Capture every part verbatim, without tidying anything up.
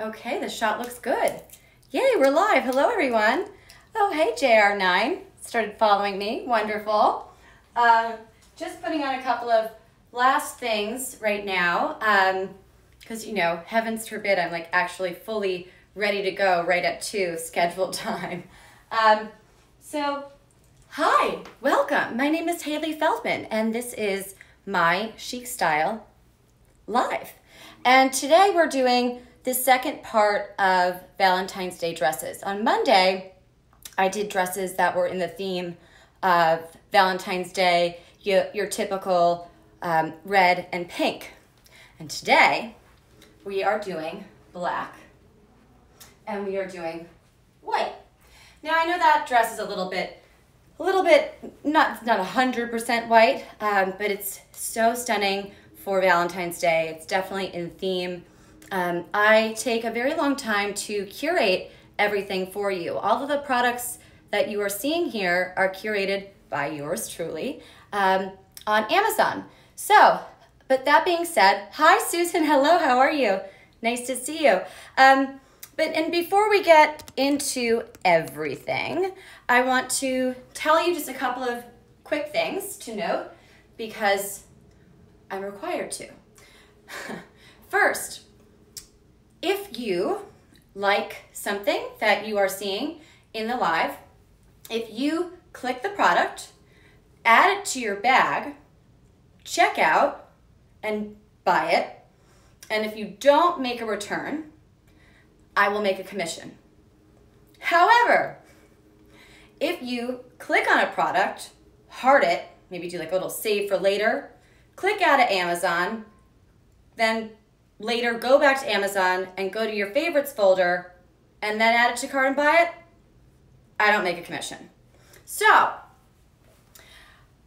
Okay, the shot looks good. Yay, we're live. Hello, everyone. Oh, hey, J R nine. Started following me. Wonderful. Um, just putting on a couple of last things right now because, um, you know, heavens forbid I'm like actually fully ready to go right at two scheduled time. Um, so, hi, welcome. My name is Hailey Feldman, and this is My Chic Style Live. And today we're doing the second part of Valentine's Day dresses. On Monday, I did dresses that were in the theme of Valentine's Day, your, your typical um, red and pink. And today, we are doing black, and we are doing white. Now, I know that dress is a little bit A little bit, not not one hundred percent white, um, but it's so stunning for Valentine's Day. It's definitely in theme. Um, I take a very long time to curate everything for you. All of the products that you are seeing here are curated by yours truly um, on Amazon. So, but that being said, hi Susan, hello, how are you? Nice to see you. Um, But, and before we get into everything, I want to tell you just a couple of quick things to note because I'm required to. First, if you like something that you are seeing in the live, if you click the product, add it to your bag, check out, and buy it, and if you don't make a return, I will make a commission. However, if you click on a product, heart it, maybe do like a little save for later, click out of Amazon, then later go back to Amazon and go to your favorites folder and then add it to cart and buy it, I don't make a commission. So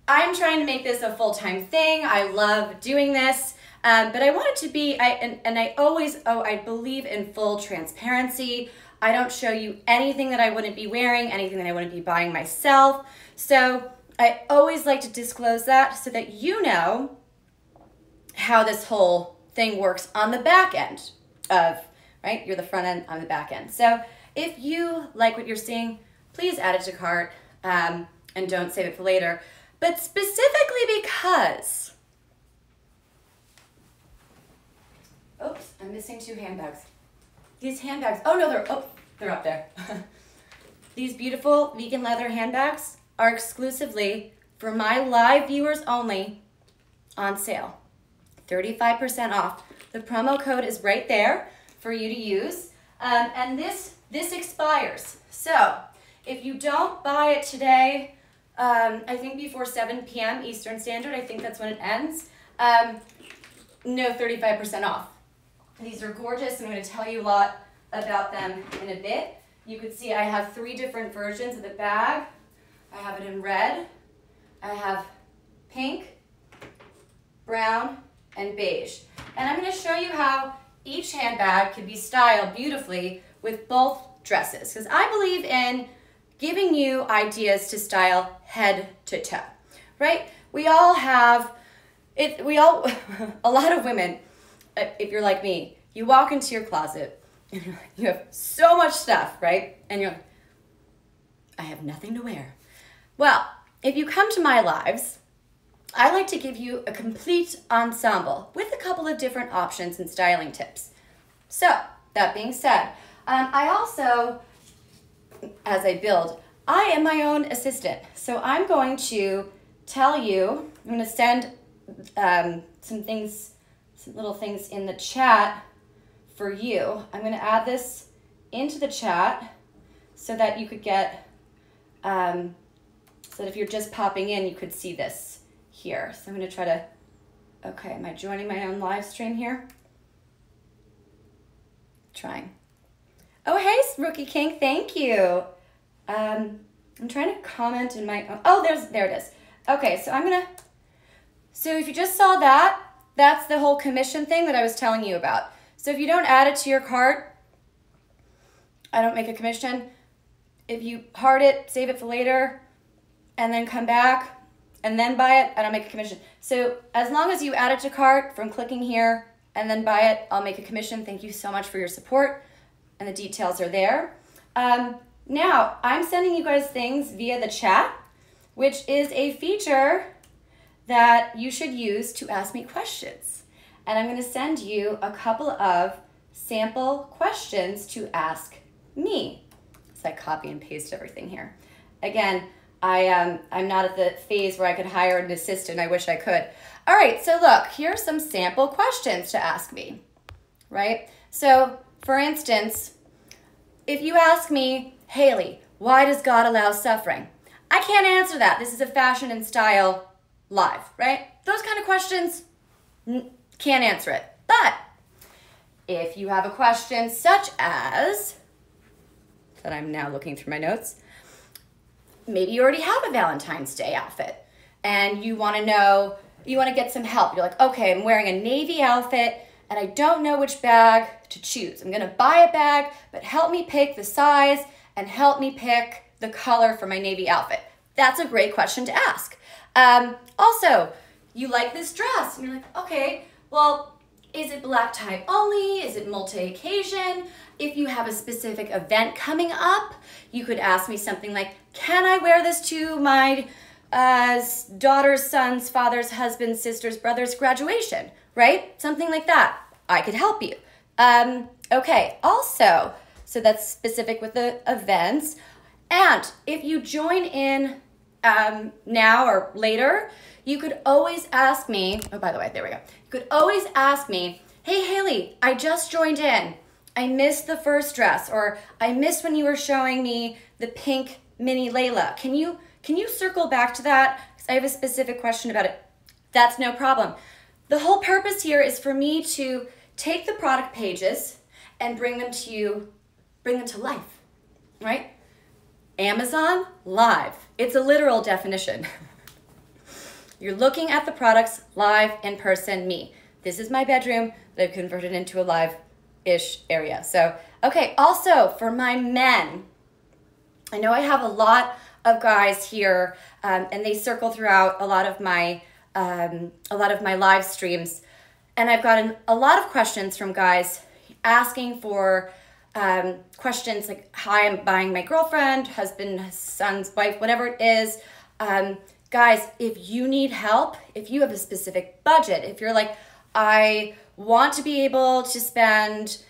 I'm trying to make this a full-time thing. I love doing this. Um, but I want it to be, I, and, and I always, oh, I believe in full transparency. I don't show you anything that I wouldn't be wearing, anything that I wouldn't be buying myself. So I always like to disclose that so that you know how this whole thing works on the back end of, right? You're the front end, I'm the back end. So if you like what you're seeing, please add it to cart um, and don't save it for later. But specifically because oops, I'm missing two handbags. These handbags, oh no, they're, oh, they're up there. These beautiful vegan leather handbags are exclusively for my live viewers only on sale. thirty-five percent off. The promo code is right there for you to use. Um, and this, this expires. So if you don't buy it today, um, I think before seven p m Eastern Standard, I think that's when it ends, um, no thirty-five percent off. These are gorgeous. I'm going to tell you a lot about them in a bit. You can see I have three different versions of the bag. I have it in red, I have pink, brown, and beige. And I'm going to show you how each handbag can be styled beautifully with both dresses because I believe in giving you ideas to style head to toe, right? We all have, it, we all, a lot of women, if you're like me, you walk into your closet and you're like, you have so much stuff, right? And you're like, I have nothing to wear. Well, if you come to my lives, I like to give you a complete ensemble with a couple of different options and styling tips. So that being said, um, I also, as I build, I am my own assistant. So I'm going to tell you, I'm going to send um, some things little things in the chat for you. I'm going to add this into the chat so that you could get, um, so that if you're just popping in, you could see this here. So I'm going to try to, okay, am I joining my own live stream here? Trying. Oh, hey, Rookie King, thank you. Um, I'm trying to comment in my own, oh, there's, there it is. Okay, so I'm going to, so if you just saw that, that's the whole commission thing that I was telling you about. So if you don't add it to your cart, I don't make a commission. If you heart it, save it for later, and then come back, and then buy it, I don't make a commission. So as long as you add it to cart from clicking here and then buy it. I'll make a commission. Thank you so much for your support. And the details are there. Um, now, I'm sending you guys things via the chat, which is a feature that you should use to ask me questions. And I'm gonna send you a couple of sample questions to ask me. So I copy and paste everything here. Again, I, um, I'm not at the phase where I could hire an assistant. I wish I could. All right, so look, here's some sample questions to ask me, right? So for instance, if you ask me, Hailey, why does God allow suffering? I can't answer that. This is a fashion and style live, right? Those kind of questions, can't answer it. But if you have a question such as, that I'm now looking through my notes, maybe you already have a Valentine's Day outfit and you want to know, you want to get some help. You're like, okay, I'm wearing a navy outfit and I don't know which bag to choose. I'm going to buy a bag, but help me pick the size and help me pick the color for my navy outfit. That's a great question to ask. Um, also, you like this dress and you're like, okay, well, is it black tie only? Is it multi-occasion? If you have a specific event coming up, you could ask me something like, can I wear this to my uh, daughter's, son's, father's, husband's, sister's, brother's graduation, right? Something like that. I could help you. Um, okay, also, so that's specific with the events. And if you join in um, now or later, you could always ask me, oh, by the way, there we go. You could always ask me, hey, Hailey, I just joined in. I missed the first dress, or I missed when you were showing me the pink mini Layla. Can you, can you circle back to that? Because I have a specific question about it. That's no problem. The whole purpose here is for me to take the product pages and bring them to you, bring them to life, right? Amazon Live. It's a literal definition. You're looking at the products live, in person, me. This is my bedroom that I've converted into a live-ish area. So, okay, also for my men, I know I have a lot of guys here, um, and they circle throughout a lot of my um, a lot of my live streams, and I've gotten a lot of questions from guys asking for um, questions like, "Hi, I'm buying my girlfriend, husband, son's wife, whatever it is." Um, guys, if you need help, if you have a specific budget, if you're like, "I want to be able to spend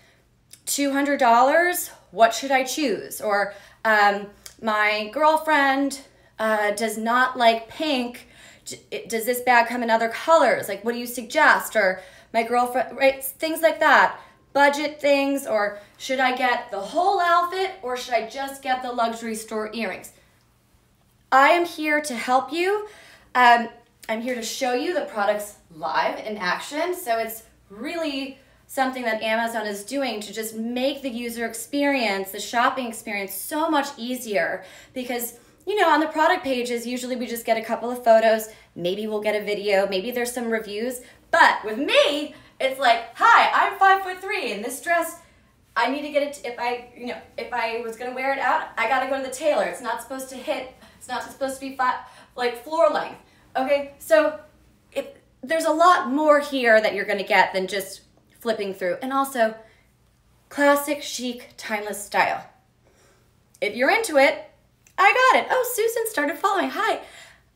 two hundred dollars, what should I choose?" Or Um, my girlfriend uh, does not like pink. Does this bag come in other colors? Like, what do you suggest? Or my girlfriend, right? Things like that. Budget things, or should I get the whole outfit, or should I just get the luxury store earrings? I am here to help you. Um, I'm here to show you the products live in action. So it's really something that Amazon is doing to just make the user experience, the shopping experience, so much easier, because, you know, on the product pages, usually we just get a couple of photos, maybe we'll get a video, maybe there's some reviews, but with me, it's like, hi, I'm five foot three, and this dress, I need to get it, if I, you know, if I was gonna wear it out, I gotta go to the tailor, it's not supposed to hit, it's not supposed to be flat, like floor length, okay? So if, there's a lot more here that you're gonna get than just flipping through. And also, classic, chic, timeless style. If you're into it, I got it. Oh, Susan started following. Hi.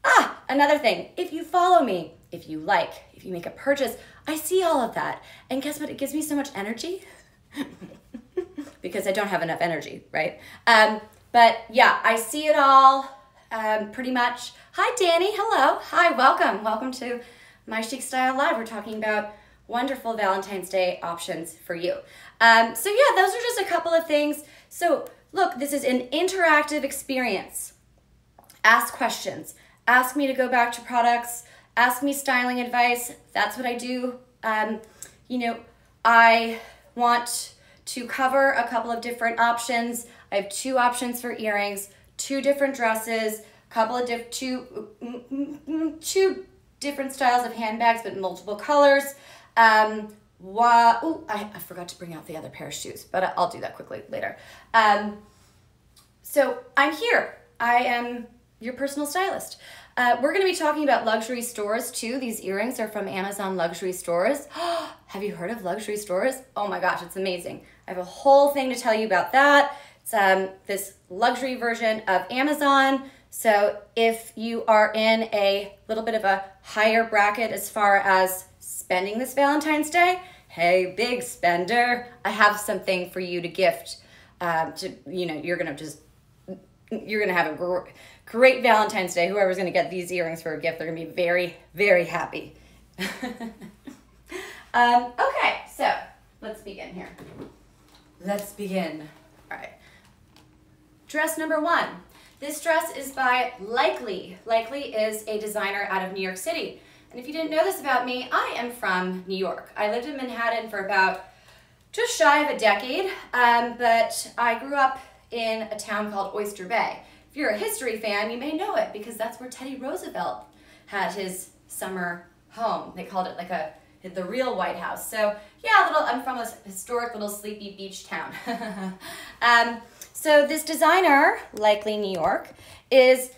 Ah, another thing. If you follow me, if you like, if you make a purchase, I see all of that. And guess what? It gives me so much energy because I don't have enough energy, right? Um, but yeah, I see it all um, pretty much. Hi, Danny. Hello. Hi. Welcome. Welcome to My Chic Style Live. We're talking about wonderful Valentine's Day options for you. Um, so yeah, those are just a couple of things. So look, this is an interactive experience. Ask questions. Ask me to go back to products. Ask me styling advice. That's what I do. Um, you know, I want to cover a couple of different options. I have two options for earrings, two different dresses, couple of diff two, two different styles of handbags, but multiple colors. Um, wow, ooh, I, I forgot to bring out the other pair of shoes, but I'll do that quickly later. Um, so I'm here. I am your personal stylist. Uh, we're going to be talking about luxury stores too. These earrings are from Amazon luxury stores. Have you heard of luxury stores? Oh my gosh, it's amazing. I have a whole thing to tell you about that. It's um, this luxury version of Amazon. So if you are in a little bit of a higher bracket as far as spending this Valentine's Day, hey, big spender, I have something for you to gift. Um, to, you know, you're going to just, you're going to have a gr great Valentine's Day. Whoever's going to get these earrings for a gift, they're going to be very, very happy. um, okay, so let's begin here. Let's begin. All right. Dress number one. This dress is by Likely. Likely is a designer out of New York City. And if you didn't know this about me, I am from New York. I lived in Manhattan for about just shy of a decade, um, but I grew up in a town called Oyster Bay. If you're a history fan, you may know it because that's where Teddy Roosevelt had his summer home. They called it like a the real White House. So yeah, little, I'm from a historic little sleepy beach town. um, so this designer, Likely New York, is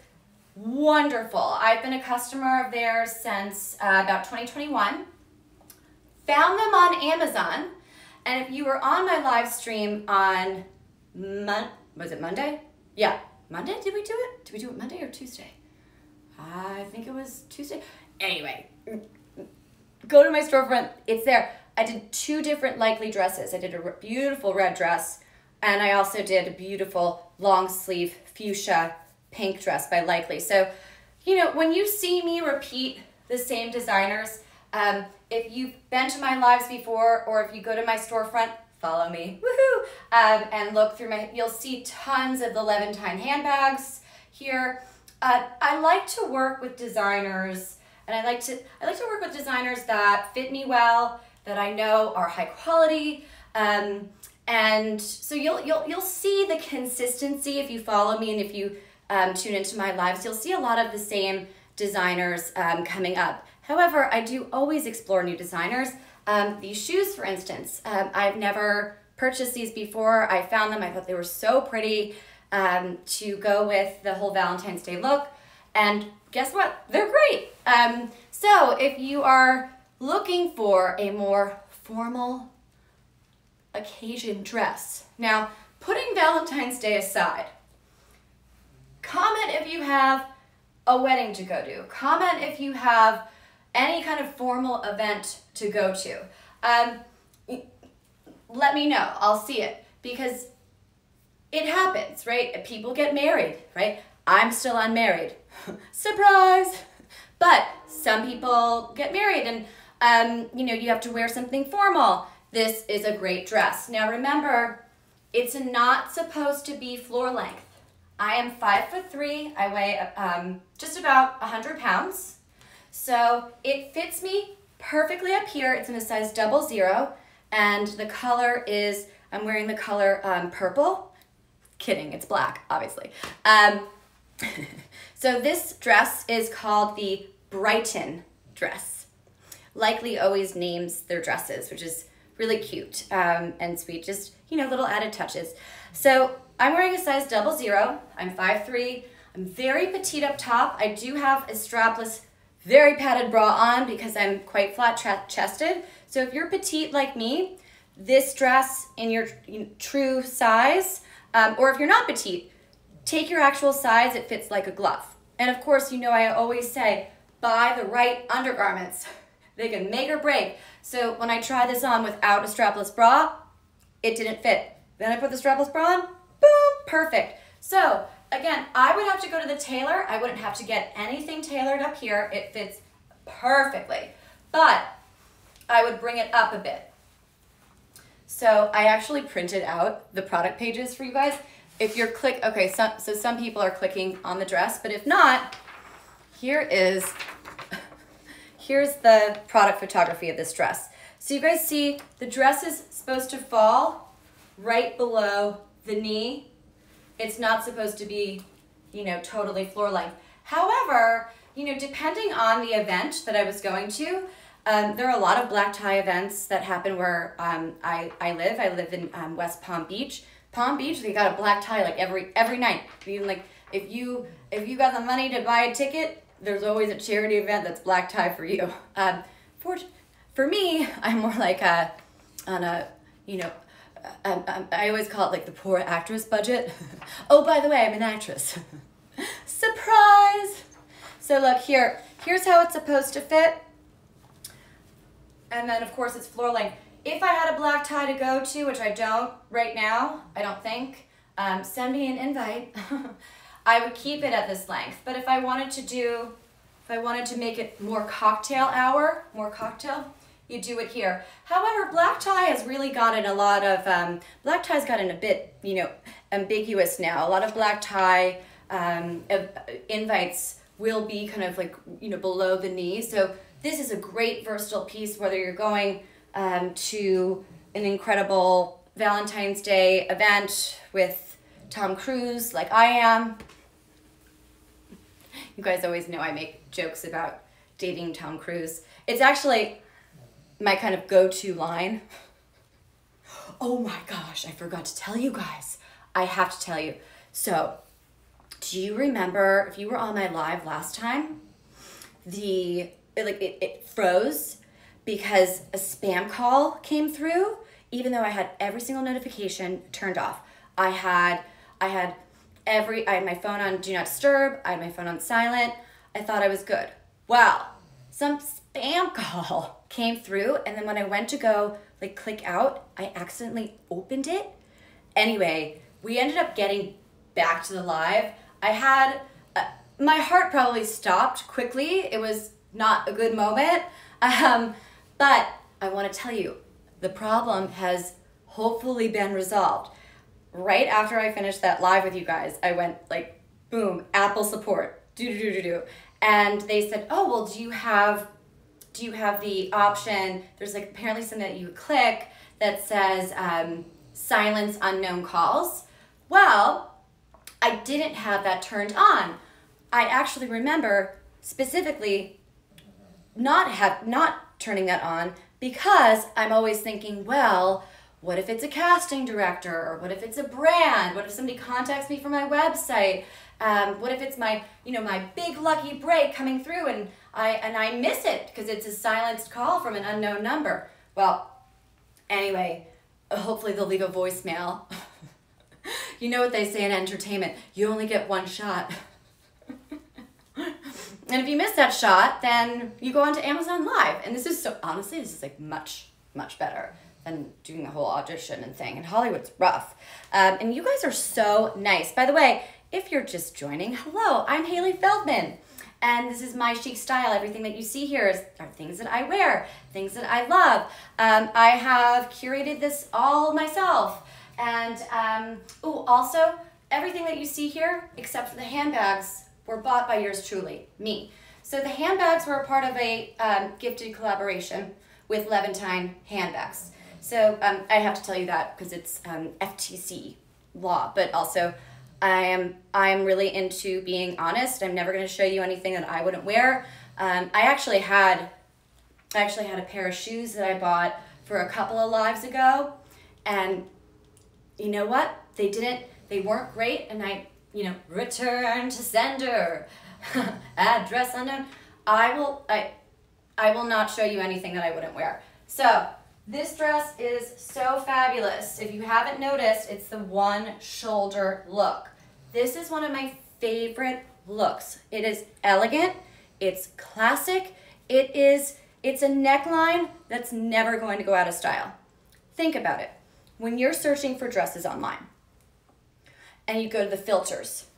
wonderful. I've been a customer of theirs since uh, about twenty twenty-one. Found them on Amazon. And if you were on my live stream on, Mon was it Monday? Yeah, Monday, did we do it? Did we do it Monday or Tuesday? I think it was Tuesday. Anyway, go to my storefront, it's there. I did two different Likely dresses. I did a beautiful red dress, and I also did a beautiful long sleeve fuchsia pink dress by Likely. So, you know, when you see me repeat the same designers, um, if you've been to my lives before, or if you go to my storefront, follow me, woohoo, um, and look through my, you'll see tons of the Levantine handbags here. Uh, I like to work with designers, and I like to, I like to work with designers that fit me well, that I know are high quality, um, and so you'll, you'll, you'll see the consistency if you follow me, and if you um, tune into my lives, you'll see a lot of the same designers um, coming up. However, I do always explore new designers. Um, these shoes, for instance, um, I've never purchased these before. I found them, I thought they were so pretty um, to go with the whole Valentine's Day look. And guess what? They're great. Um, so if you are looking for a more formal occasion dress, now putting Valentine's Day aside, comment if you have a wedding to go to. Comment if you have any kind of formal event to go to. Um, let me know, I'll see it, because it happens, right? People get married, right? I'm still unmarried, surprise! But some people get married and um, you know, you have to wear something formal. This is a great dress. Now remember, it's not supposed to be floor length. I am five foot three, I weigh um, just about one hundred pounds. So it fits me perfectly up here. It's in a size double zero, and the color is, I'm wearing the color um, purple. Kidding, it's black, obviously. Um, so this dress is called the Brighton dress. Likely always names their dresses, which is really cute um, and sweet, just, you know, little added touches. So I'm wearing a size double zero, I'm five three, I'm very petite up top. I do have a strapless, very padded bra on because I'm quite flat chested. So if you're petite like me, this dress in your true size, um, or if you're not petite, take your actual size, it fits like a glove. And of course, you know, I always say, buy the right undergarments. They can make or break. So when I try this on without a strapless bra, it didn't fit. Then I put the strapless bra on, boom, perfect. So again, I would have to go to the tailor. I wouldn't have to get anything tailored up here. It fits perfectly, but I would bring it up a bit. So I actually printed out the product pages for you guys. If you're click, okay, so, so some people are clicking on the dress, but if not, here is, here's the product photography of this dress. So you guys see the dress is supposed to fall right below the knee. It's not supposed to be, you know, totally floor length. However, you know, depending on the event that I was going to, um, there are a lot of black tie events that happen where um, I, I live. I live in um, West Palm Beach. Palm Beach, they got a black tie like every every night. Even like if you if you got the money to buy a ticket, there's always a charity event that's black tie for you. Um, for, for me, I'm more like a, on a, you know, I, I, I always call it like the poor actress budget. Oh, by the way, I'm an actress. Surprise! So look here, here's how it's supposed to fit. And then of course it's floor length. If I had a black tie to go to, which I don't right now, I don't think, um, send me an invite. I would keep it at this length. But if I wanted to do, if I wanted to make it more cocktail hour, more cocktail, you do it here. However, black tie has really gotten a lot of, um, black tie's gotten a bit, you know, ambiguous now. A lot of black tie um, invites will be kind of like, you know, below the knee. So this is a great versatile piece, whether you're going um, to an incredible Valentine's Day event with Tom Cruise, like I am. You guys always know I make jokes about dating Tom Cruise. It's actually my kind of go-to line. Oh my gosh, I forgot to tell you guys. I have to tell you. So, do you remember, if you were on my live last time, the, it, like it, it froze because a spam call came through, even though I had every single notification turned off. I had, I had every, I had my phone on do not disturb, I had my phone on silent, I thought I was good. Wow, some spam call came through, and then when I went to go like click out, I accidentally opened it. Anyway, we ended up getting back to the live. I had, uh, my heart probably stopped quickly. It was not a good moment, um, but I want to tell you, the problem has hopefully been resolved. Right after I finished that live with you guys, I went like, boom, Apple support, do-do-do-do-do. And they said, oh, well, do you have, do you have the option? There's like apparently something that you click that says um, silence unknown calls. Well, I didn't have that turned on. I actually remember specifically not have, not turning that on because I'm always thinking, well, what if it's a casting director? Or what if it's a brand? What if somebody contacts me for my website? Um, what if it's my, you know, my big lucky break coming through and I, and I miss it because it's a silenced call from an unknown number? Well, anyway, hopefully they'll leave a voicemail. You know what they say in entertainment, you only get one shot. And if you miss that shot, then you go onto Amazon Live. And this is so, honestly, this is like much, much better than doing the whole audition and thing. And Hollywood's rough. Um, and you guys are so nice. By the way, if you're just joining, hello, I'm Hailey Feldman. And this is My Chic Style. Everything that you see here is, are things that I wear, things that I love. Um, I have curated this all myself. And um, oh, also, everything that you see here, except for the handbags, were bought by yours truly, me. So the handbags were a part of a um, gifted collaboration with Levantine Handbags. So um, I have to tell you that because it's um, F T C law, but also I am I'm really into being honest. I'm never going to show you anything that I wouldn't wear. Um, I actually had I actually had a pair of shoes that I bought for a couple of lives ago, and you know what? They didn't, they weren't great, and I, you know, return to sender, address unknown. I will, I, I will not show you anything that I wouldn't wear. So this dress is so fabulous. If you haven't noticed, it's the one shoulder look. This is one of my favorite looks. It is elegant, it's classic, it is, it's a neckline that's never going to go out of style. Think about it. When you're searching for dresses online and you go to the filters,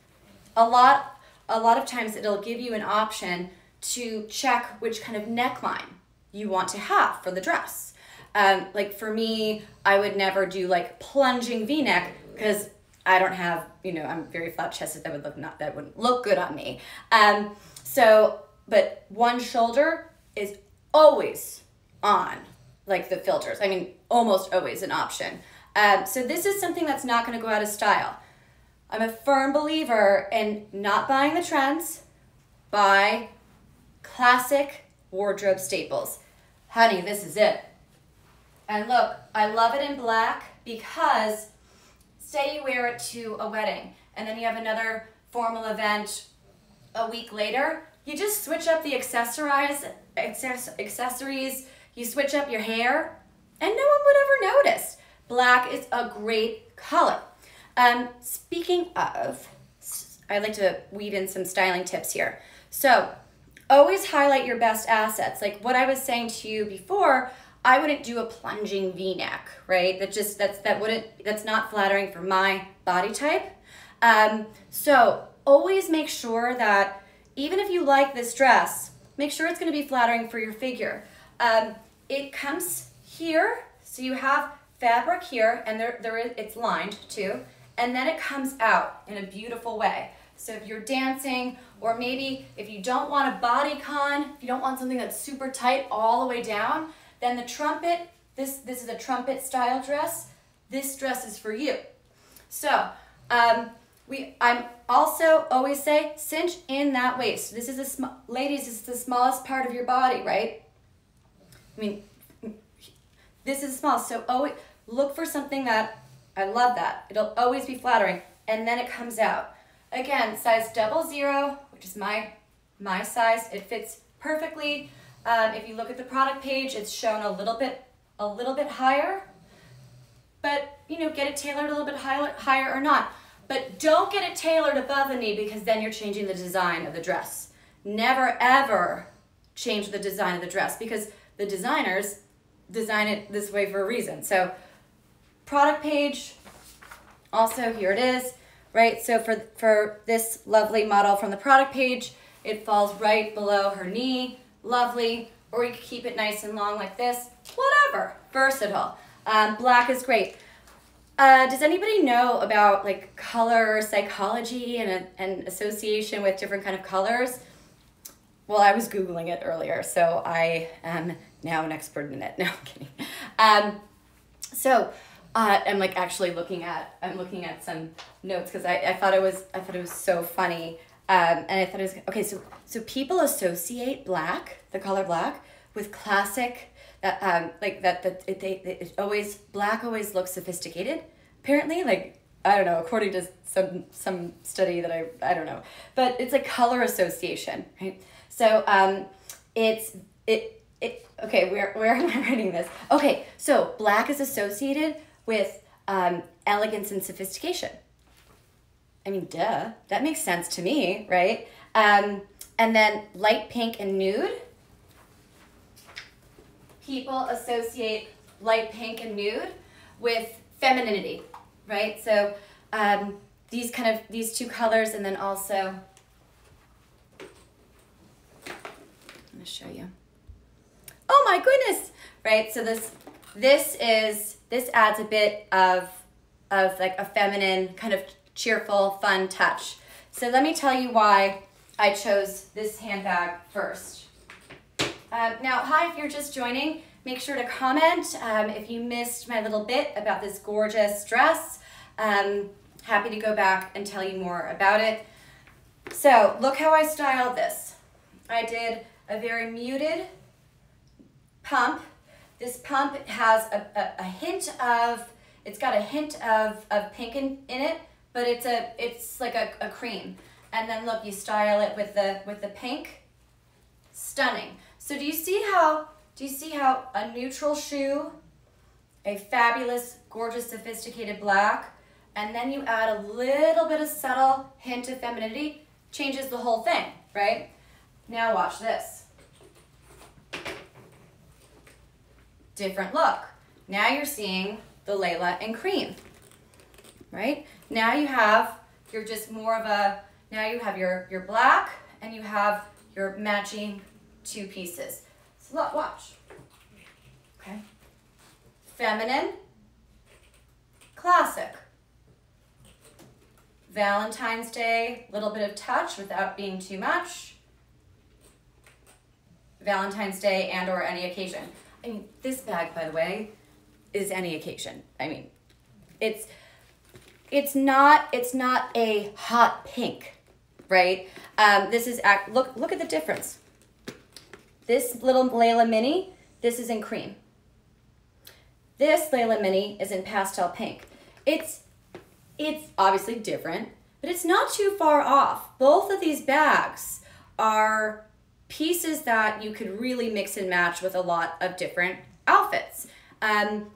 a lot, a lot of times it'll give you an option to check which kind of neckline you want to have for the dress. Um, like for me, I would never do like plunging V-neck because I don't have, you know, I'm very flat chested. That would look not, that wouldn't look good on me. Um, so, but one shoulder is always on like the filters. I mean, almost always an option. Um, so this is something that's not going to go out of style. I'm a firm believer in not buying the trends, buy classic wardrobe staples. Honey, this is it. And look, I love it in black because say you wear it to a wedding and then you have another formal event a week later, You just switch up the accessorize, access, accessories, you switch up your hair, and no one would ever notice. Black is a great color. Um, speaking of, I'd like to weave in some styling tips here. So always highlight your best assets. Like what I was saying to you before, I wouldn't do a plunging V-neck, right? That just, that's, that wouldn't, that's not flattering for my body type. Um, so always make sure that even if you like this dress, make sure it's gonna be flattering for your figure. Um, it comes here, so you have fabric here, and there, there is, it's lined too, and then it comes out in a beautiful way. So if you're dancing, or maybe if you don't want a bodycon, if you don't want something that's super tight all the way down, then the trumpet, this, this is a trumpet style dress, this dress is for you. So, um, We, I'm also always say cinch in that waist. This is a sm ladies, this is the smallest part of your body, right? I mean, this is small. So always look for something that, I love that. It'll always be flattering. And then it comes out. Again, size double zero, which is my, my size. It fits perfectly. Um, if you look at the product page, it's shown a little bit, a little bit higher, but you know, get it tailored a little bit higher, higher or not. But don't get it tailored above the knee, because then you're changing the design of the dress. Never ever change the design of the dress, because the designers design it this way for a reason. So product page, also here it is, right? So for, for this lovely model from the product page, it falls right below her knee, lovely, or you can keep it nice and long like this, whatever, versatile. Um, black is great. Uh, does anybody know about like color psychology and, and association with different kind of colors? Well, I was Googling it earlier, so I am now an expert in it. No, I'm kidding. Um, so uh, I'm like actually looking at, I'm looking at some notes, because I, I thought it was, I thought it was so funny. Um, and I thought it was, okay, so, so people associate black, the color black, with classic, Uh, um, like that, that it, they, it always, black always looks sophisticated, apparently, like, I don't know, according to some, some study that I, I don't know, but it's a color association, right? So, um, it's, it, it, okay, where, where am I writing this? Okay. So black is associated with, um, elegance and sophistication. I mean, duh, that makes sense to me, right? Um, and then light pink and nude. People associate light pink and nude with femininity, right? So um, these kind of, these two colors, and then also, I'm gonna show you. Oh my goodness, right? So this, this is, this adds a bit of, of like a feminine kind of cheerful, fun touch. So let me tell you why I chose this handbag first. Um, now, hi, if you're just joining, make sure to comment um, if you missed my little bit about this gorgeous dress. Um, happy to go back and tell you more about it. So look how I styled this. I did a very muted pump. This pump has a, a, a hint of, it's got a hint of, of pink in, in it, but it's a, it's like a, a cream. And then look, you style it with the, with the pink. Stunning. So do you see how, do you see how a neutral shoe, a fabulous, gorgeous, sophisticated black, and then you add a little bit of subtle hint of femininity, changes the whole thing, right? Now watch this. Different look. Now you're seeing the Layla and cream, right? Now you have, you're just more of a, now you have your, your black, and you have your matching two pieces. So watch, okay? Feminine, classic. Valentine's Day, little bit of touch without being too much. Valentine's Day and or any occasion. I mean, this bag, by the way, is any occasion. I mean, it's, it's not, it's not a hot pink, right? Um, this is, look, look at the difference. This little Layla Mini, this is in cream. This Layla Mini is in pastel pink. It's, it's obviously different, but it's not too far off. Both of these bags are pieces that you could really mix and match with a lot of different outfits. Um,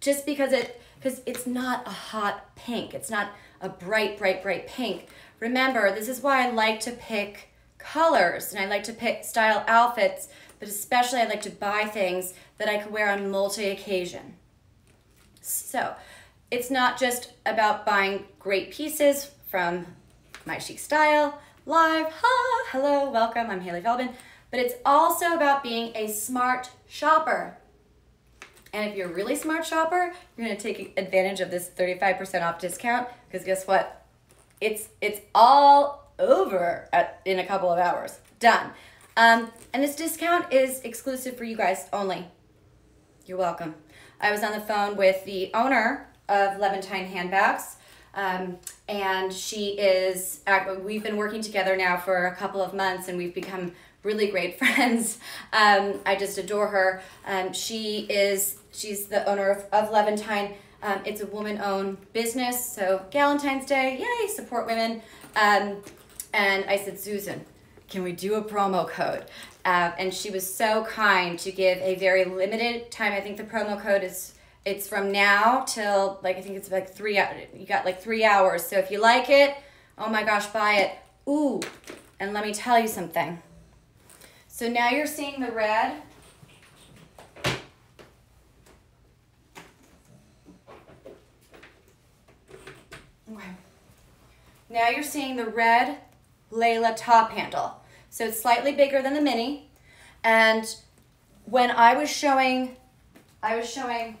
just because it, because it's not a hot pink. It's not a bright, bright, bright pink. Remember, this is why I like to pick colors and I like to pick style outfits, but especially I like to buy things that I can wear on multi occasion. So it's not just about buying great pieces from My Chic Style Live. Hi, hello, welcome, I'm Hailey Feldman. But it's also about being a smart shopper. And if you're a really smart shopper, you're gonna take advantage of this thirty-five percent off discount, because guess what? It's, it's all over at, in a couple of hours, done. Um, and this discount is exclusive for you guys only. You're welcome. I was on the phone with the owner of Levantine Handbags, um, and she is, we've been working together now for a couple of months and we've become really great friends. Um, I just adore her. Um, she is, she's the owner of, of Levantine. Um, it's a woman-owned business, so Galentine's Day, yay, support women. Um, and I said, Susan, can we do a promo code? Uh, and she was so kind to give a very limited time. I think the promo code is, it's from now till, like, I think it's like three, you got like three hours. So if you like it, oh my gosh, buy it. Ooh, and let me tell you something. So now you're seeing the red. Okay. Now you're seeing the red Layla top handle. So it's slightly bigger than the mini. And when I was showing, I was showing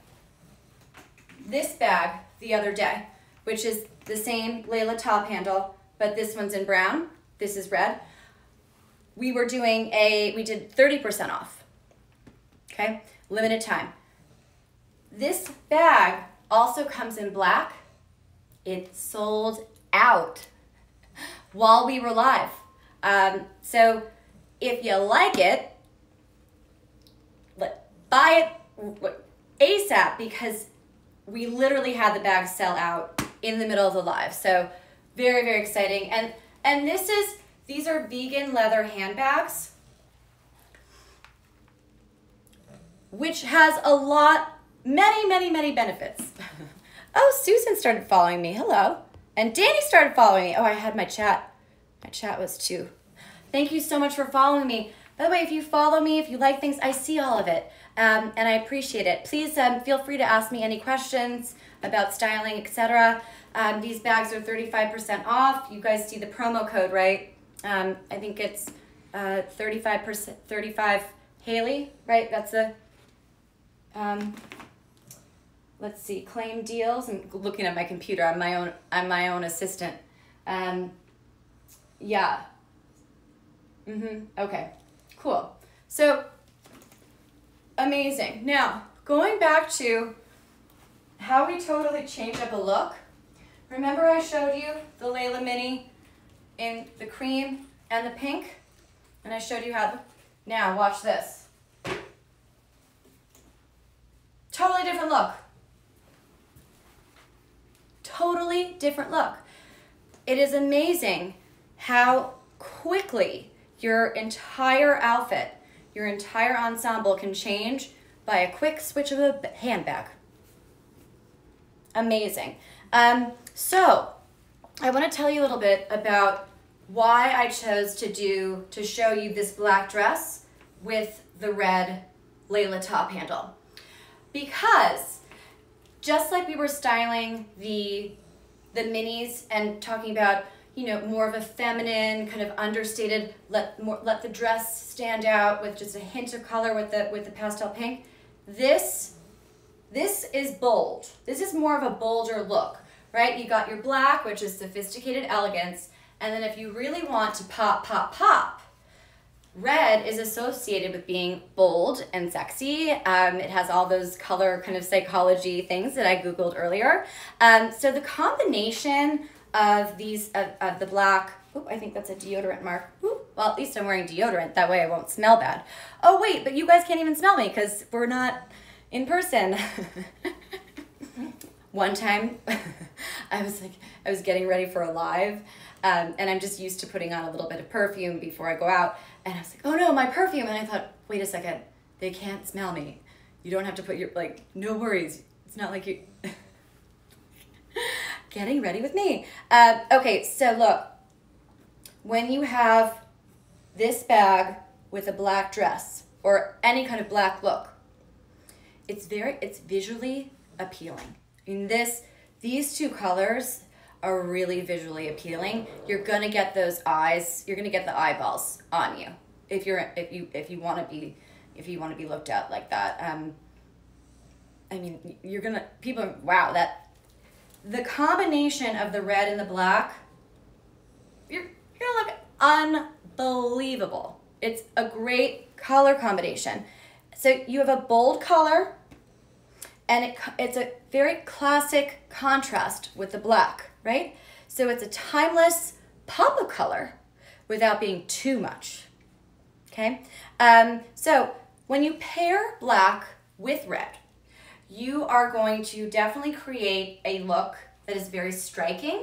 this bag the other day, which is the same Layla top handle, but this one's in brown, this is red. We were doing a, we did thirty percent off, okay? Limited time. This bag also comes in black. It sold out while we were live. Um, so if you like it, buy it ASAP, because we literally had the bag sell out in the middle of the live. So very, very exciting. And, and this is, these are vegan leather handbags, which has a lot, many, many, many benefits. Oh, Susan started following me, hello. And Danny started following me. Oh, I had my chat. My chat was too. Thank you so much for following me. By the way, if you follow me, if you like things, I see all of it, um, and I appreciate it. Please um, feel free to ask me any questions about styling, et cetera. Um, these bags are thirty-five percent off. You guys see the promo code, right? Um, I think it's uh, thirty-five percent, thirty-five Hailey, right? That's the, um, let's see, claim deals. I'm looking at my computer. I'm my own, I'm my own assistant. Um, yeah. Mm-hmm. Okay, cool. So amazing. Now, going back to how we totally change up a look. Remember I showed you the Layla mini in the cream and the pink, and I showed you how. Now watch this. Totally different look. Totally different look. It is amazing how quickly your entire outfit, your entire ensemble can change by a quick switch of a handbag. Amazing. Um, so I want to tell you a little bit about why I chose to do, to show you this black dress with the red Layla top handle. Because just like we were styling the, the minis and talking about, you know, more of a feminine, kind of understated, let, more, let the dress stand out with just a hint of color with the, with the pastel pink, this, this is bold. This is more of a bolder look. Right, you got your black, which is sophisticated elegance, and then if you really want to pop, pop, pop, red is associated with being bold and sexy. Um, it has all those color kind of psychology things that I Googled earlier. Um, so the combination of these, of, of the black, oop, I think that's a deodorant mark. Oop, well, at least I'm wearing deodorant, that way I won't smell bad. Oh wait, but you guys can't even smell me because we're not in person. One time, I was like, I was getting ready for a live Um, and I'm just used to putting on a little bit of perfume before I go out. And I was like, oh no, my perfume. And I thought, wait a second, they can't smell me. You don't have to put your, like, no worries. It's not like you getting ready with me. Um, okay, so look, when you have this bag with a black dress or any kind of black look, it's very, it's visually appealing. In this, these two colors are really visually appealing. You're gonna get those eyes, you're gonna get the eyeballs on you if you're if you if you wanna be if you wanna be looked at like that. Um I mean you're gonna people wow that the combination of the red and the black, you're you're gonna look unbelievable. It's a great color combination. So you have a bold color and it, it's a very classic contrast with the black, right? So it's a timeless pop of color without being too much, okay? Um, so when you pair black with red, you are going to definitely create a look that is very striking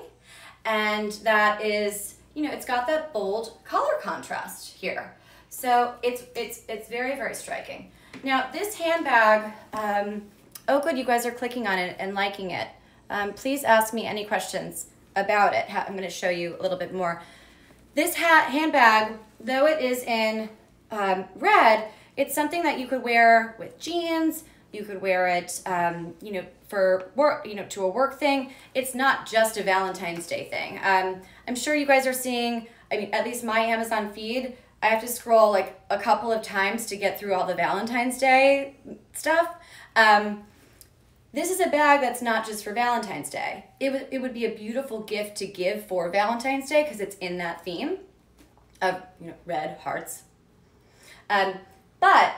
and that is, you know, it's got that bold color contrast here. So it's, it's, it's very, very striking. Now this handbag, um, oh good, you guys are clicking on it and liking it. Um, please ask me any questions about it. I'm going to show you a little bit more. This hat handbag, though it is in um, red, it's something that you could wear with jeans. You could wear it, um, you know, for work, you know, to a work thing. It's not just a Valentine's Day thing. Um, I'm sure you guys are seeing. I mean, at least my Amazon feed, I have to scroll like a couple of times to get through all the Valentine's Day stuff. Um, this is a bag that's not just for Valentine's Day. It would it would be a beautiful gift to give for Valentine's Day because it's in that theme of, you know, red hearts. Um, but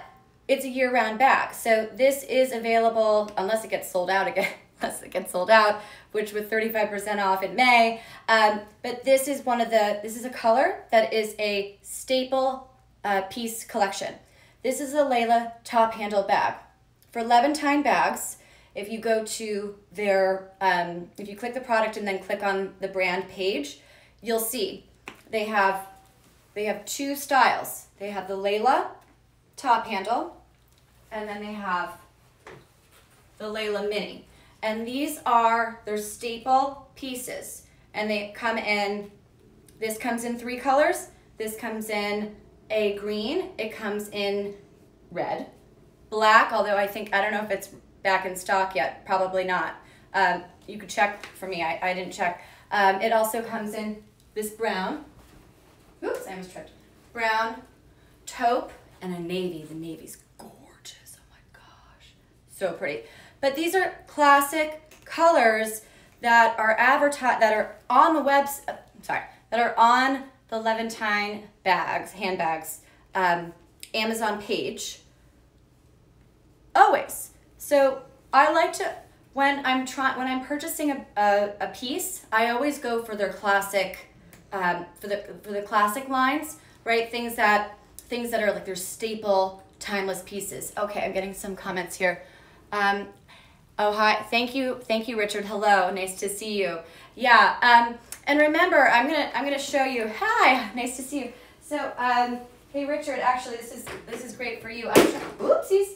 it's a year-round bag, so this is available unless it gets sold out again. Unless it gets sold out, which with thirty-five percent off in May. Um, but this is one of the, this is a color that is a staple uh, piece collection. This is the Layla top handle bag. For Levantine bags, if you go to their, um, if you click the product and then click on the brand page, you'll see they have, they have two styles. They have the Layla top handle, and then they have the Layla mini. And these are their staple pieces. And they come in, this comes in three colors. This comes in a green, it comes in red, black, although I think, I don't know if it's back in stock yet, probably not. Um, you could check for me, I, I didn't check. Um, it also comes in this brown, oops, I almost tripped, brown, taupe, and a navy. The navy's gorgeous, oh my gosh, so pretty. But these are classic colors that are advertised, that are on the webs, sorry, that are on the Levantine bags, handbags, um, Amazon page, always. So I like to, when I'm trying, when I'm purchasing a, a, a piece, I always go for their classic, um, for the for the classic lines, right? Things that things that are like their staple, timeless pieces. Okay, I'm getting some comments here. Um, Oh, hi. Thank you. Thank you, Richard. Hello. Nice to see you. Yeah. Um, and remember, I'm going to, I'm going to show you. Hi. Nice to see you. So, um, hey, Richard, actually, this is, this is great for you. I'm oopsies.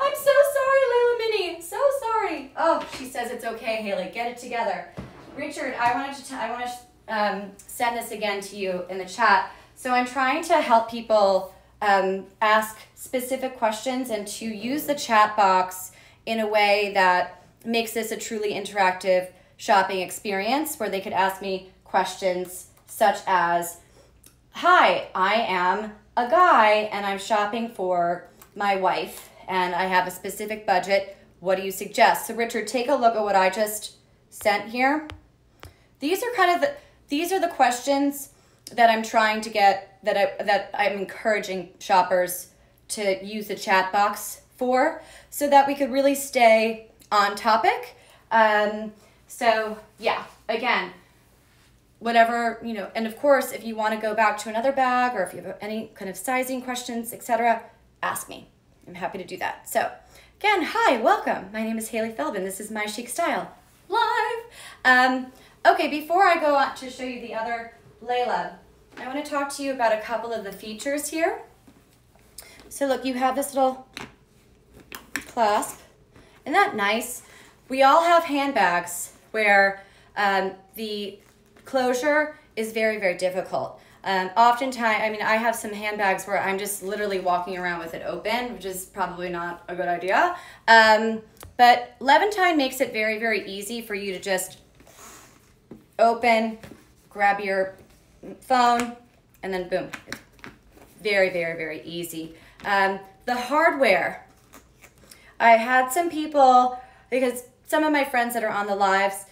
I'm so sorry, Layla Minnie. So sorry. Oh, she says it's okay, Hailey. Get it together. Richard, I wanted to, t I want to, um, send this again to you in the chat. So I'm trying to help people, um, ask specific questions and to use the chat box in a way that makes this a truly interactive shopping experience where they could ask me questions such as, hi, I am a guy and I'm shopping for my wife and I have a specific budget. What do you suggest? So Richard, take a look at what I just sent here. These are kind of the, these are the questions that I'm trying to get, that, I, that I'm encouraging shoppers to use the chat box for, so that we could really stay on topic. Um, so yeah, again, whatever, you know, and of course, if you want to go back to another bag or if you have any kind of sizing questions, et cetera, ask me. I'm happy to do that. So again, hi, welcome. My name is Hailey Feldman. This is My Chic Style Live. Um, Okay, before I go on to show you the other Layla, I want to talk to you about a couple of the features here. So look, you have this little clasp. Isn't that nice? We all have handbags where um, the closure is very, very difficult. Um, oftentimes, I mean, I have some handbags where I'm just literally walking around with it open, which is probably not a good idea. Um, but Levantine makes it very, very easy for you to just open, grab your phone, and then boom. It's very, very, very easy. Um, the hardware. I had some people, because some of my friends that are on the lives,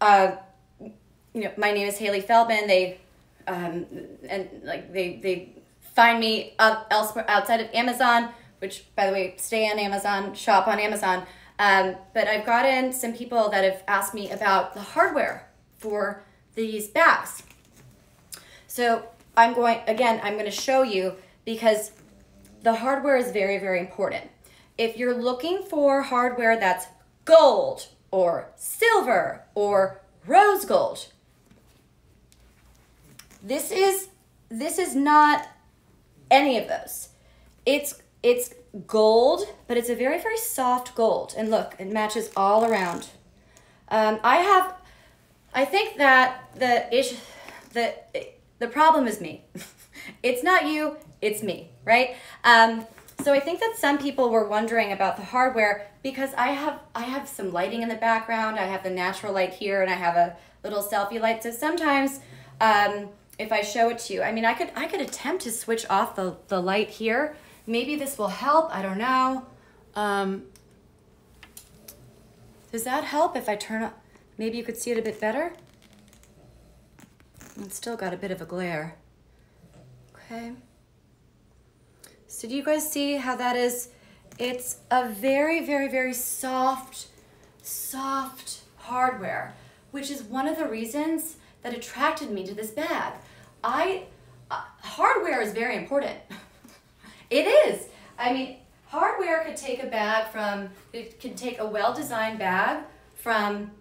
uh, you know, my name is Hailey Feldman. They, um, and like they, they find me up elsewhere outside of Amazon, which by the way, stay on Amazon, shop on Amazon. Um, but I've gotten some people that have asked me about the hardware for these bags. So I'm going, again, I'm going to show you, because the hardware is very, very important. If you're looking for hardware that's gold or silver or rose gold, this is, this is not any of those. It's, it's gold, but it's a very, very soft gold. And look, it matches all around. Um, I have, I think that the issue, the, the problem is me. It's not you, it's me, right? Um, so I think that some people were wondering about the hardware, because I have, I have some lighting in the background. I have the natural light here, and I have a little selfie light. So sometimes um, if I show it to you, I mean, I could, I could attempt to switch off the, the light here. Maybe this will help, I don't know. Um, does that help if I turn up? Maybe you could see it a bit better. It's still got a bit of a glare. Okay. So do you guys see how that is? It's a very, very, very soft, soft hardware, which is one of the reasons that attracted me to this bag. I, uh, hardware is very important. It is. I mean, hardware could take a bag from, it can take a well-designed bag from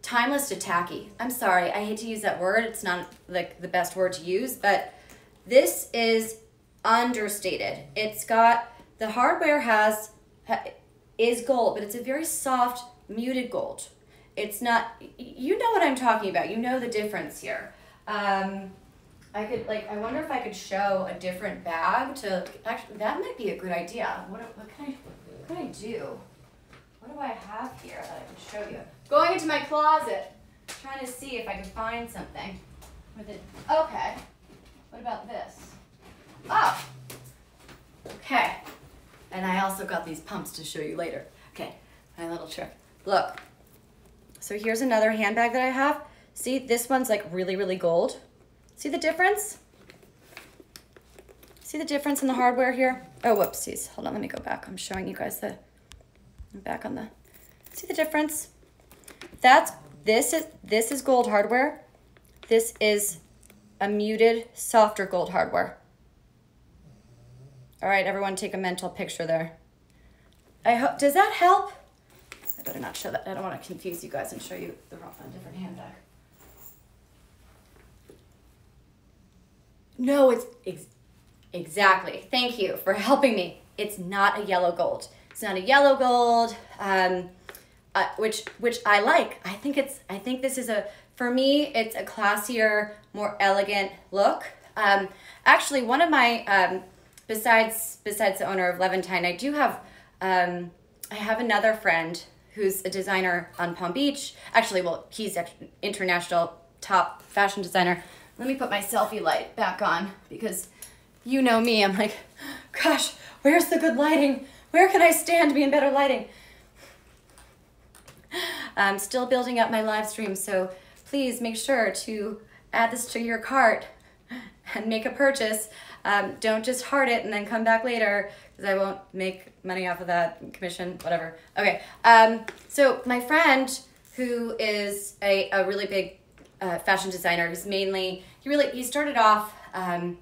timeless to tacky. I'm sorry, I hate to use that word. It's not like the best word to use, but this is understated. It's got, the hardware has, is gold, but it's a very soft, muted gold. It's not, you know what I'm talking about. You know the difference here. Um, I could, like, I wonder if I could show a different bag to, actually, that might be a good idea. What, what can I, what can I do? What do I have here that I can show you? Going into my closet, trying to see if I can find something with it. Okay, what about this? Oh, okay. And I also got these pumps to show you later. Okay, my little trick. Look, so here's another handbag that I have. See, this one's like really, really gold. See the difference? See the difference in the hardware here? Oh, whoopsies, hold on, let me go back. I'm showing you guys the, I'm back on the, see the difference? That's, this is, this is gold hardware. This is a muted, softer gold hardware. All right, everyone take a mental picture there. I hope, does that help? I better not show that. I don't want to confuse you guys and show you the wrong one, different handbag. No, it's, ex exactly. Thank you for helping me. It's not a yellow gold. It's not a yellow gold. Um, Uh, which which I like. I think it's, I think this is a, for me, it's a classier, more elegant look. Um, actually, one of my, um, besides besides the owner of Levantine, I do have, um, I have another friend who's a designer on Palm Beach. Actually, well, he's an international top fashion designer. Let me put my selfie light back on, because you know me. I'm like, gosh, where's the good lighting? Where can I stand to be in better lighting? I'm still building up my live stream, so please make sure to add this to your cart and make a purchase. Um, don't just heart it and then come back later, because I won't make money off of that, commission, whatever. Okay, um, so my friend, who is a, a really big uh, fashion designer, who's mainly, he really, he started off um,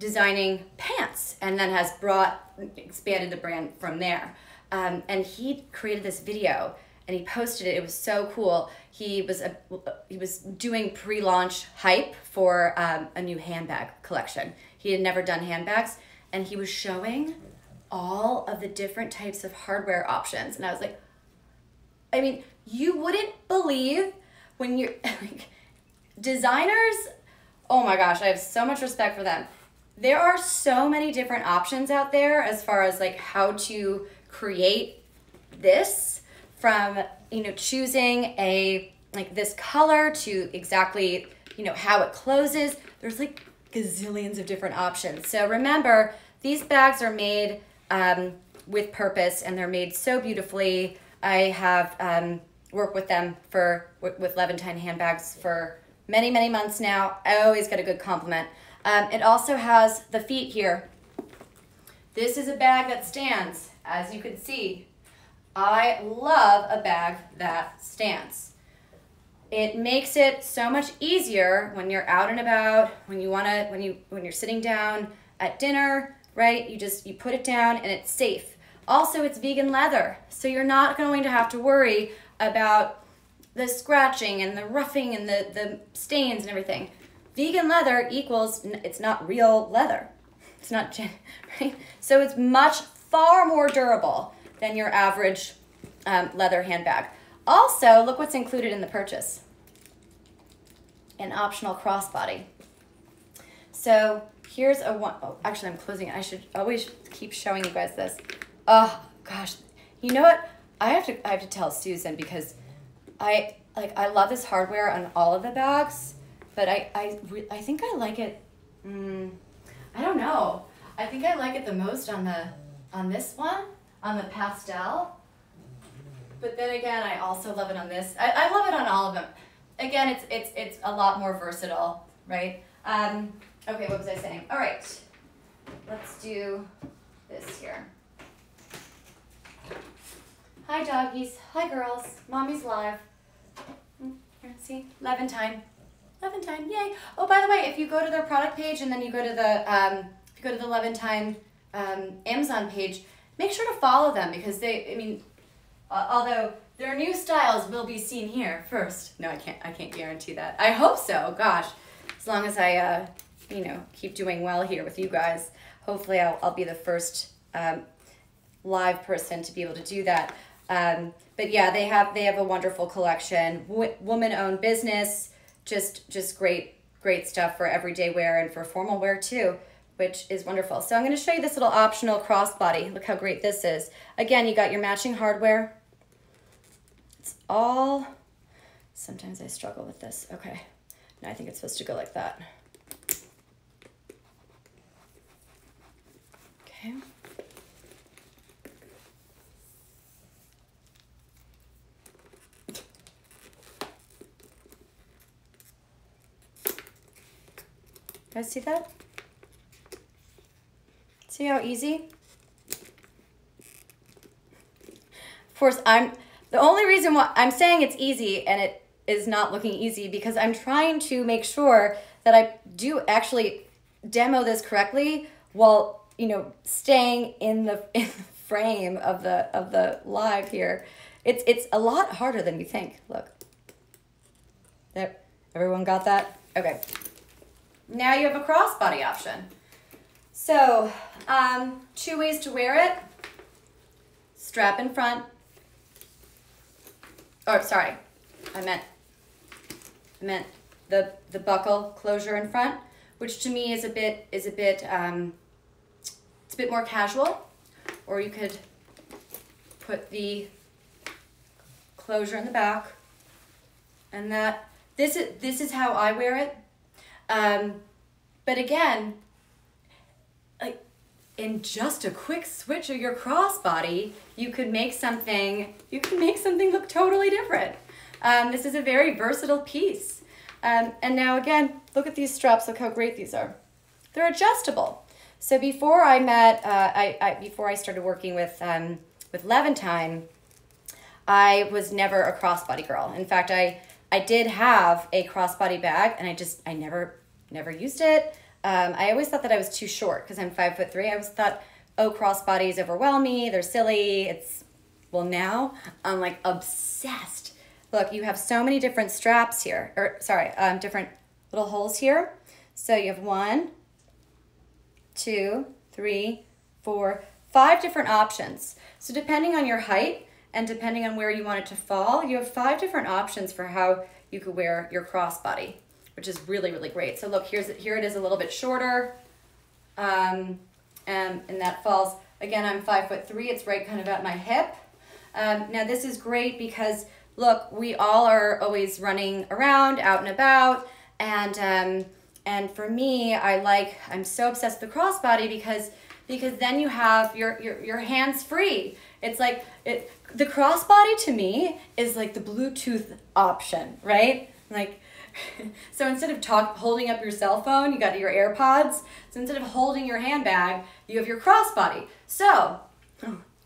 designing pants, and then has brought, expanded the brand from there. Um, and he created this video, and he posted it. It was so cool. He was a, he was doing pre-launch hype for um, a new handbag collection. He had never done handbags, and he was showing all of the different types of hardware options. And I was like, I mean, you wouldn't believe when you're like, designers, oh my gosh, I have so much respect for them. There are so many different options out there as far as like how to create this, from, you know, choosing a, like this color to exactly, you know, how it closes. There's like gazillions of different options. So remember, these bags are made um, with purpose, and they're made so beautifully. I have um, worked with them for, with Levantine Handbags for many, many months now. I always get a good compliment. Um, it also has the feet here. This is a bag that stands, as you can see. I love a bag that stands. It makes it so much easier when you're out and about, when you wanna, when you, when you're sitting down at dinner, right? You just, you put it down and it's safe. Also, it's vegan leather, so you're not going to have to worry about the scratching and the roughing and the, the stains and everything. Vegan leather equals, it's not real leather. It's not, right? So it's much, far more durable than your average um, leather handbag. Also, look what's included in the purchase. An optional crossbody. So here's a one, oh, actually I'm closing it. I should always keep showing you guys this. Oh gosh, you know what? I have to, I have to tell Susan, because I, like, I love this hardware on all of the bags, but I, I, I think I like it, mm, I don't know. I think I like it the most on the, on this one, on the pastel. But then again, I also love it on this. I, I love it on all of them. Again, it's, it's, it's a lot more versatile, right? Um, okay, what was I saying? All right, let's do this here. Hi doggies, hi girls, mommy's live. Here, see, Levantine, Levantine, yay. Oh, by the way, if you go to their product page and then you go to the, um, if you go to the Levantine um, Amazon page, make sure to follow them, because they, I mean, uh, although their new styles will be seen here first. No, I can't, I can't guarantee that. I hope so, gosh. As long as I, uh, you know, keep doing well here with you guys, hopefully I'll, I'll be the first um, live person to be able to do that. Um, but yeah, they have, they have a wonderful collection, w woman-owned business, just, just great, great stuff for everyday wear and for formal wear too, which is wonderful. So I'm going to show you this little optional crossbody. Look how great this is. Again, you got your matching hardware. It's all, sometimes I struggle with this. Okay. No, I think it's supposed to go like that. Okay. You guys see that? See how easy? Of course, I'm, the only reason why I'm saying it's easy and it is not looking easy, because I'm trying to make sure that I do actually demo this correctly while, you know, staying in the, in the frame of the of the live here. It's it's a lot harder than you think. Look. There, everyone got that? Okay. Now you have a crossbody option. So, um, two ways to wear it. Strap in front. Oh, sorry, I meant, I meant the, the buckle closure in front, which to me is a bit, is a bit, um, it's a bit more casual. Or you could put the closure in the back, and that, this is, this is how I wear it. Um, but again, like in just a quick switch of your crossbody, you could make something, you can make something look totally different. Um, this is a very versatile piece. Um, and now again, look at these straps. Look how great these are. They're adjustable. So before I met, uh, I, I, before I started working with, um, with Levantine, I was never a crossbody girl. In fact, I, I did have a crossbody bag, and I just, I never, never used it. Um, I always thought that I was too short because I'm five foot three. I always thought, oh, crossbodies overwhelm me. They're silly. It's, Well, now I'm like obsessed. Look, you have so many different straps here, or sorry, um, different little holes here. So you have one, two, three, four, five different options. So depending on your height and depending on where you want it to fall, you have five different options for how you could wear your crossbody, which is really, really great. So look, here's here it is a little bit shorter, um, and, and that falls, again, I'm five foot three, it's right kind of at my hip. Um, now this is great because look, we all are always running around, out and about, and um, and for me, I like, I'm so obsessed with the crossbody because because then you have your your, your hands free. It's like it the crossbody to me is like the Bluetooth option, right? Like, so instead of talk holding up your cell phone, you got your AirPods. So instead of holding your handbag, you have your crossbody. So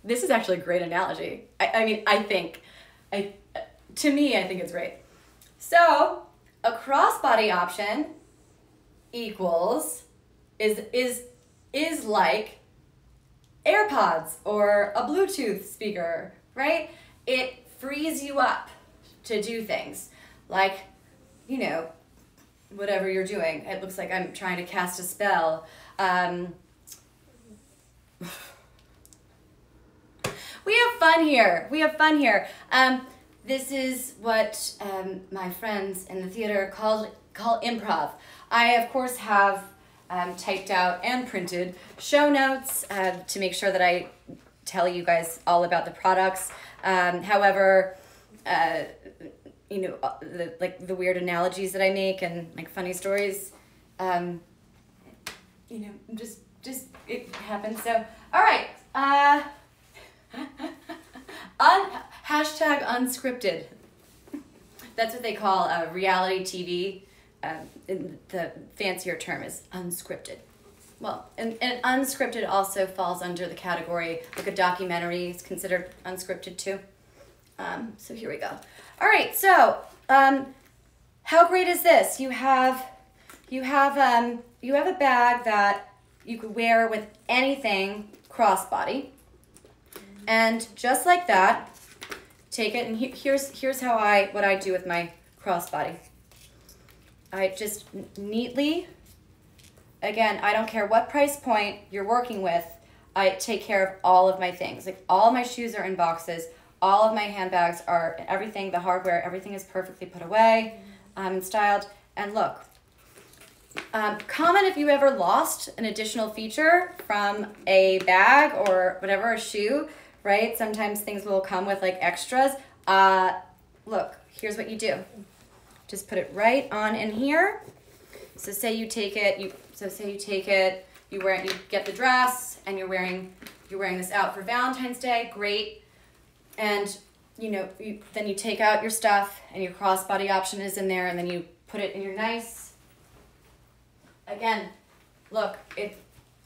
this is actually a great analogy. I, I mean, I think, I to me, I think it's great. So a crossbody option equals is is is like AirPods or a Bluetooth speaker, right? It frees you up to do things like, you know, whatever you're doing. It looks like I'm trying to cast a spell. Um, we have fun here. We have fun here. Um, this is what um, my friends in the theater call, call improv. I, of course, have um, typed out and printed show notes uh, to make sure that I tell you guys all about the products. Um, however, uh, you know, the, like the weird analogies that I make and like funny stories, um, you know, just, just, it happens. So, all right. Uh, un, hashtag unscripted. That's what they call uh, reality T V. Um, in the fancier term is unscripted. Well, and, and unscripted also falls under the category, like a documentary is considered unscripted too. Um, so here we go. All right, so um, how great is this? You have, you have, um, you have a bag that you could wear with anything crossbody, and just like that, take it. And he, here's here's how I what I do with my crossbody. I just neatly, again, I don't care what price point you're working with. I take care of all of my things. Like all my shoes are in boxes. All of my handbags are everything, the hardware, everything is perfectly put away um, and styled. And look, um, comment if you ever lost an additional feature from a bag or whatever, a shoe, right? Sometimes things will come with like extras. Uh, look, here's what you do. Just put it right on in here. So say you take it, you, so say you take it, you wear it, you get the dress and you're wearing, you're wearing this out for Valentine's Day, great. And you know, you, then you take out your stuff and your crossbody option is in there and then you put it in your nice. Again, look, it,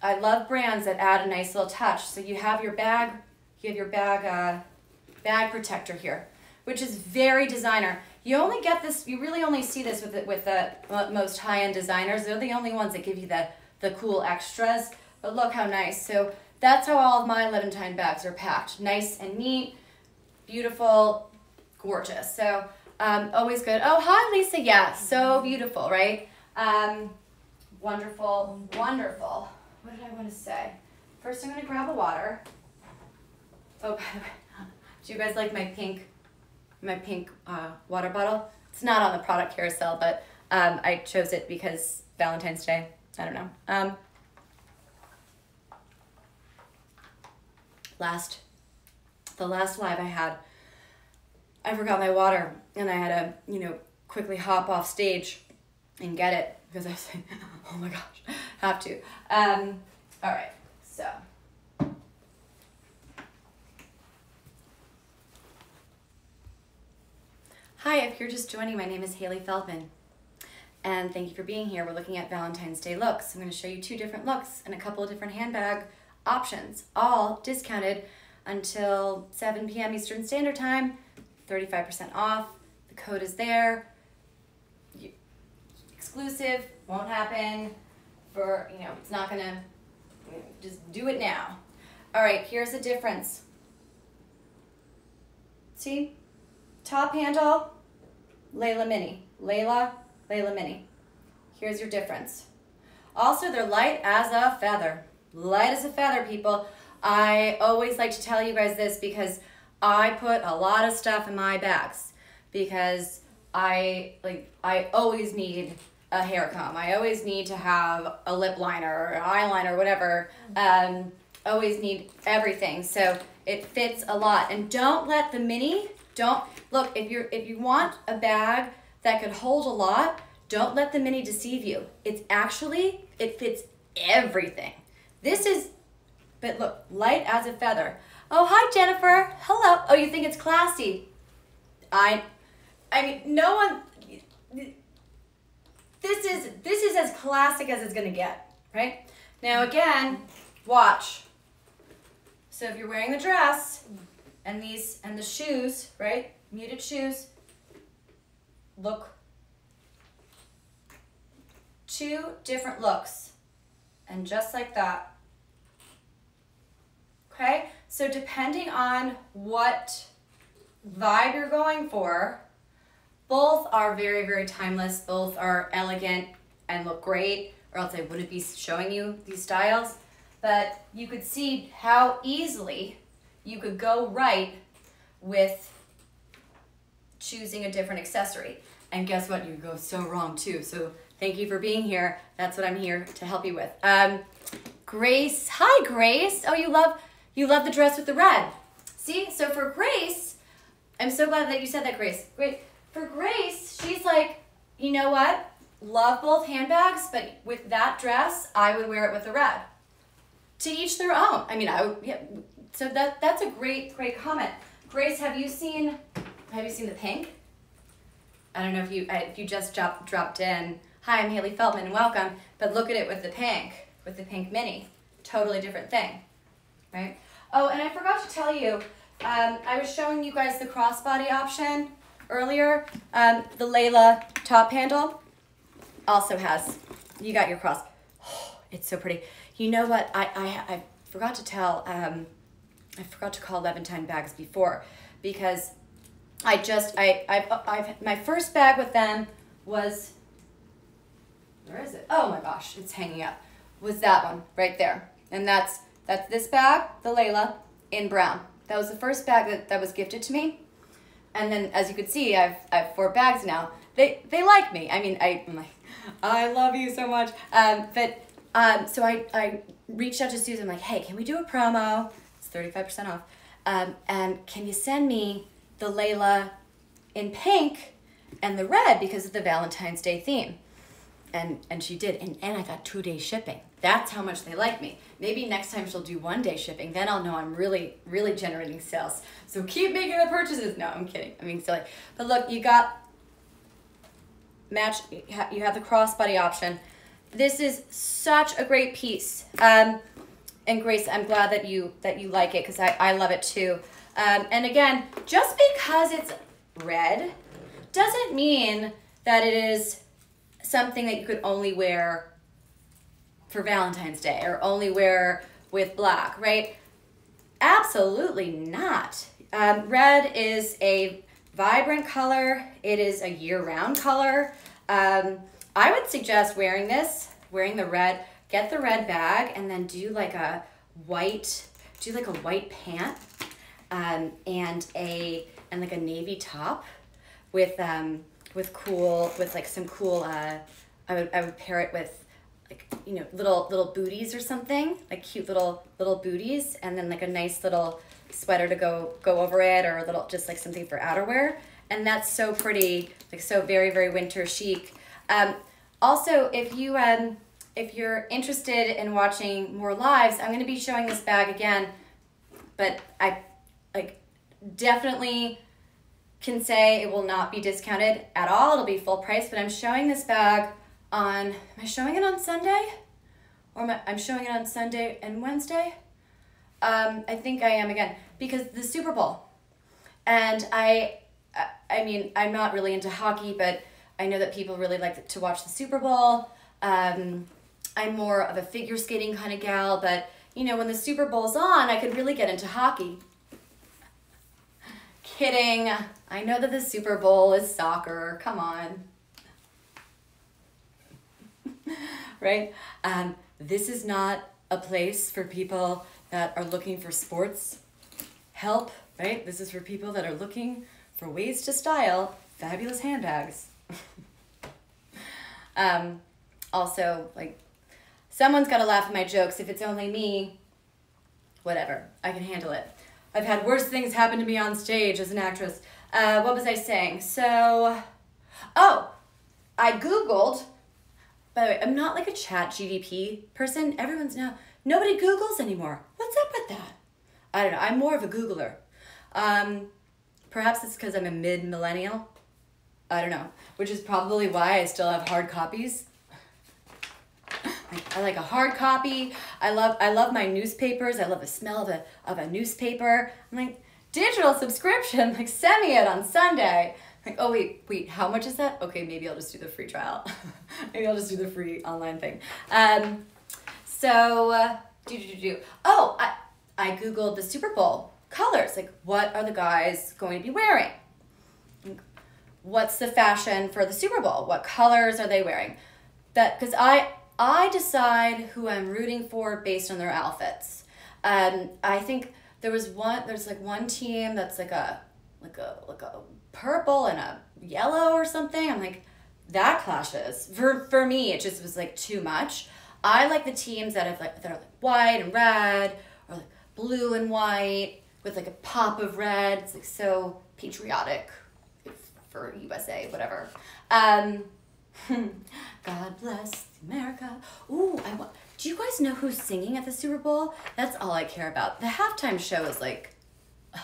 I love brands that add a nice little touch. So you have your bag, you have your bag, uh, bag protector here, which is very designer. You only get this, you really only see this with the, with the most high-end designers. They're the only ones that give you the, the cool extras, but look how nice. So that's how all of my Levantine bags are packed. Nice and neat. Beautiful, gorgeous. So um, always good. Oh, hi, Lisa. Yeah, so beautiful, right? Um, wonderful, wonderful. What did I want to say? First, I'm going to grab a water. Oh, by the way, do you guys like my pink, my pink uh, water bottle? It's not on the product carousel, but um, I chose it because Valentine's Day. I don't know. Um, last. The last live I had, I forgot my water and I had to, you know, quickly hop off stage and get it because I was like, oh my gosh, have to. Um, all right, so. Hi, if you're just joining, my name is Hailey Feldman and thank you for being here. We're looking at Valentine's Day looks. I'm gonna show you two different looks and a couple of different handbag options, all discounted until seven P M Eastern Standard Time, thirty-five percent off. The code is there. You, exclusive, won't happen for, you know, it's not gonna, just do it now. All right, here's the difference. See? Top handle, Layla Mini. Layla, Layla Mini. Here's your difference. Also, they're light as a feather. Light as a feather, people. I always like to tell you guys this because I put a lot of stuff in my bags because I like I always need a hair comb. I always need to have a lip liner or an eyeliner, whatever. Um, always need everything. So it fits a lot. And don't let the mini, don't look, if you're if you want a bag that could hold a lot, don't let the mini deceive you. It's actually, it fits everything. This is, but look, light as a feather. Oh, hi, Jennifer. Hello. Oh, you think it's classy? I, I mean, no one, this is, this is as classic as it's going to get, right? Now, again, watch. So if you're wearing the dress and these, and the shoes, right? Muted shoes, look. Two different looks, and just like that. Okay, so depending on what vibe you're going for, both are very, very timeless, both are elegant and look great, or else I wouldn't be showing you these styles, but you could see how easily you could go right with choosing a different accessory. And guess what, you go so wrong too, so thank you for being here. That's what I'm here to help you with. Um, Grace, hi Grace. Oh, you love you love the dress with the red. See, so for Grace, I'm so glad that you said that, Grace. Great. For Grace, she's like, you know what? Love both handbags, but with that dress, I would wear it with the red. To each their own. I mean, I would, yeah. So that that's a great great comment. Grace, have you seen have you seen the pink? I don't know if you if you just dropped dropped in. Hi, I'm Hailey Feldman, and welcome. But look at it with the pink, with the pink mini. Totally different thing, right? Oh, and I forgot to tell you, um, I was showing you guys the crossbody option earlier. Um, the Layla top handle also has, you got your cross. Oh, it's so pretty. You know what, I, I, I forgot to tell, um, I forgot to call Levantine bags before because I just, I, I've, I've, my first bag with them was, where is it? Oh my gosh, it's hanging up. Was that one right there. And that's that's this bag, the Layla, in brown. That was the first bag that, that was gifted to me. And then as you can see, I've I've four bags now. They they like me. I mean, I, I'm like, I love you so much. Um, but um, so I, I reached out to Susan, I'm like, hey, can we do a promo? It's thirty-five percent off. Um, and can you send me the Layla in pink and the red because of the Valentine's Day theme? And, and she did, and, and I got two-day shipping. That's how much they like me. Maybe next time she'll do one-day shipping, then I'll know I'm really, really generating sales. So keep making the purchases. No, I'm kidding. I mean, silly. But look, you got match, you have the crossbody option. This is such a great piece. Um, and Grace, I'm glad that you, that you like it because I, I love it too. Um, and again, just because it's red doesn't mean that it is something that you could only wear for Valentine's Day or only wear with black, right? Absolutely not. Um, red is a vibrant color. It is a year-round color. Um, I would suggest wearing this, wearing the red, get the red bag and then do like a white, do like a white pant um, and a and like a navy top with um, with cool, with like some cool, uh, I would, I would pair it with like, you know, little, little booties or something, like cute little, little booties. And then like a nice little sweater to go, go over it or a little, just like something for outerwear. And that's so pretty, like so very, very winter chic. Um, also if you, um, if you're interested in watching more lives, I'm going to be showing this bag again, but I like definitely can say it will not be discounted at all. It'll be full price, but I'm showing this bag on, am I showing it on Sunday? Or am I, I'm showing it on Sunday and Wednesday? Um, I think I am again, because the Super Bowl. And I, I mean, I'm not really into hockey, but I know that people really like to watch the Super Bowl. Um, I'm more of a figure skating kind of gal, but you know, when the Super Bowl's on, I could really get into hockey. kidding. I know that the Super Bowl is soccer. Come on. Right? Um, this is not a place for people that are looking for sports help, right? This is for people that are looking for ways to style fabulous handbags. um, also, like, someone's got to laugh at my jokes. If it's only me, whatever. I can handle it. I've had worse things happen to me on stage as an actress. Uh, what was I saying? So, oh, I Googled. By the way, I'm not like a chat G D P person. Everyone's now, nobody Googles anymore. What's up with that? I don't know. I'm more of a Googler. Um, perhaps it's because I'm a mid-millennial. I don't know. Which is probably why I still have hard copies. I, I like a hard copy. I love I love my newspapers. I love the smell of a, of a newspaper. I'm like, digital subscription. Like, send me it on Sunday. Like, oh, wait, wait, how much is that? Okay, maybe I'll just do the free trial. Maybe I'll just do the free online thing. Um, so, uh, do, do, do, do. Oh, I, I Googled the Super Bowl colors. Like, what are the guys going to be wearing? What's the fashion for the Super Bowl? What colors are they wearing? That, 'cause I, I decide who I'm rooting for based on their outfits. Um, I think there was one, there's like one team that's like a, like a, like a, purple and a yellow or something. I'm like, that clashes. For for me, it just was like too much. I like the teams that have like that are like white and red, or like blue and white with like a pop of red. It's like so patriotic for U S A, whatever. Um, God bless America. Ooh, I want. Do you guys know who's singing at the Super Bowl? That's all I care about. The halftime show is like, ugh,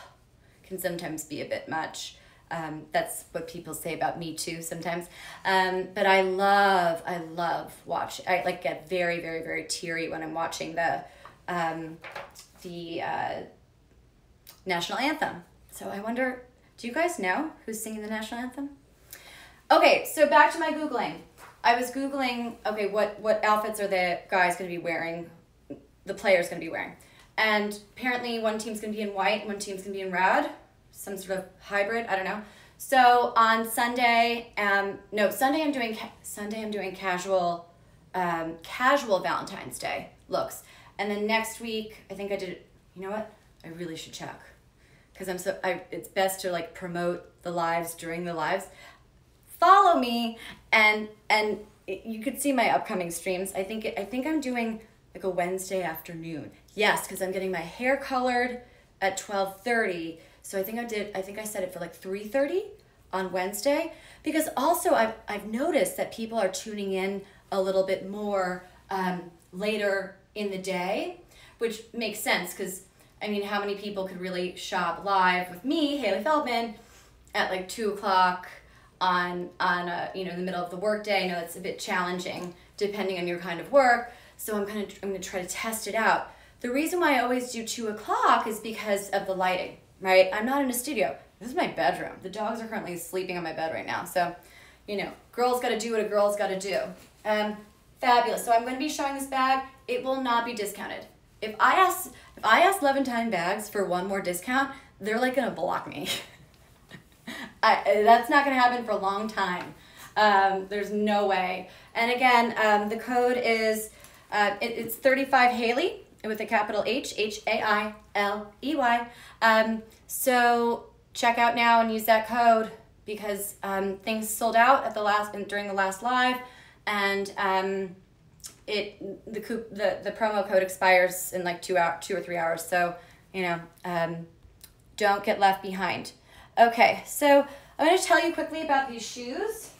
can sometimes be a bit much. Um, that's what people say about me too sometimes. Um, but I love, I love watch. I like get very, very, very teary when I'm watching the, um, the uh, national anthem. So I wonder, do you guys know who's singing the national anthem? Okay, so back to my Googling. I was Googling, okay, what, what outfits are the guys going to be wearing, the players going to be wearing? And apparently one team's going to be in white, one team's going to be in red. Some sort of hybrid, I don't know. So on Sunday, um, no, Sunday I'm doing ca Sunday I'm doing casual, um, casual Valentine's Day looks. And then next week, I think I did. You know what? I really should check, because I'm so. I, it's best to like promote the lives during the lives. Follow me, and and it, you could see my upcoming streams. I think it, I think I'm doing like a Wednesday afternoon. Yes, because I'm getting my hair colored at twelve thirty. So I think I did, I think I set it for like three thirty on Wednesday, because also I've, I've noticed that people are tuning in a little bit more um, later in the day, which makes sense because, I mean, how many people could really shop live with me, Hailey Feldman, at like two o'clock on, on a, you know, in the middle of the workday? I know it's a bit challenging depending on your kind of work. So I'm kind of, I'm gonna try to test it out. The reason why I always do two o'clock is because of the lighting. Right? I'm not in a studio. This is my bedroom. The dogs are currently sleeping on my bed right now. So, you know, girl's got to do what a girl's got to do. Um, fabulous. So I'm going to be showing this bag. It will not be discounted. If I ask, if I ask Levantine Bags for one more discount, they're like going to block me. I, that's not going to happen for a long time. Um, there's no way. And again, um, the code is, uh, it, it's thirty-five Hailey. With a capital H, H A I L E Y. Um, so check out now and use that code, because um, things sold out at the last during the last live, and um, it the the the promo code expires in like two hour, two or three hours. So you know, um, don't get left behind. Okay, so I'm going to tell you quickly about these shoes.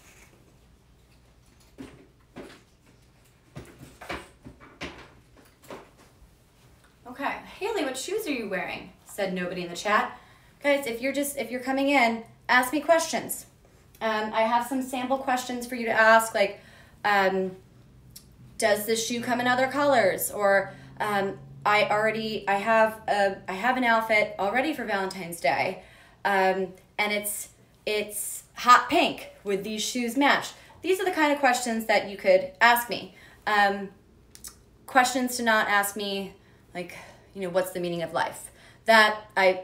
Okay, Hailey, what shoes are you wearing? Said nobody in the chat. Guys, if you're just if you're coming in, ask me questions. Um, I have some sample questions for you to ask, like, um, does this shoe come in other colors? Or um, I already I have a I have an outfit already for Valentine's Day, um, and it's it's hot pink. Would these shoes match? These are the kind of questions that you could ask me. Um, questions to not ask me. Like, you know, what's the meaning of life? That I,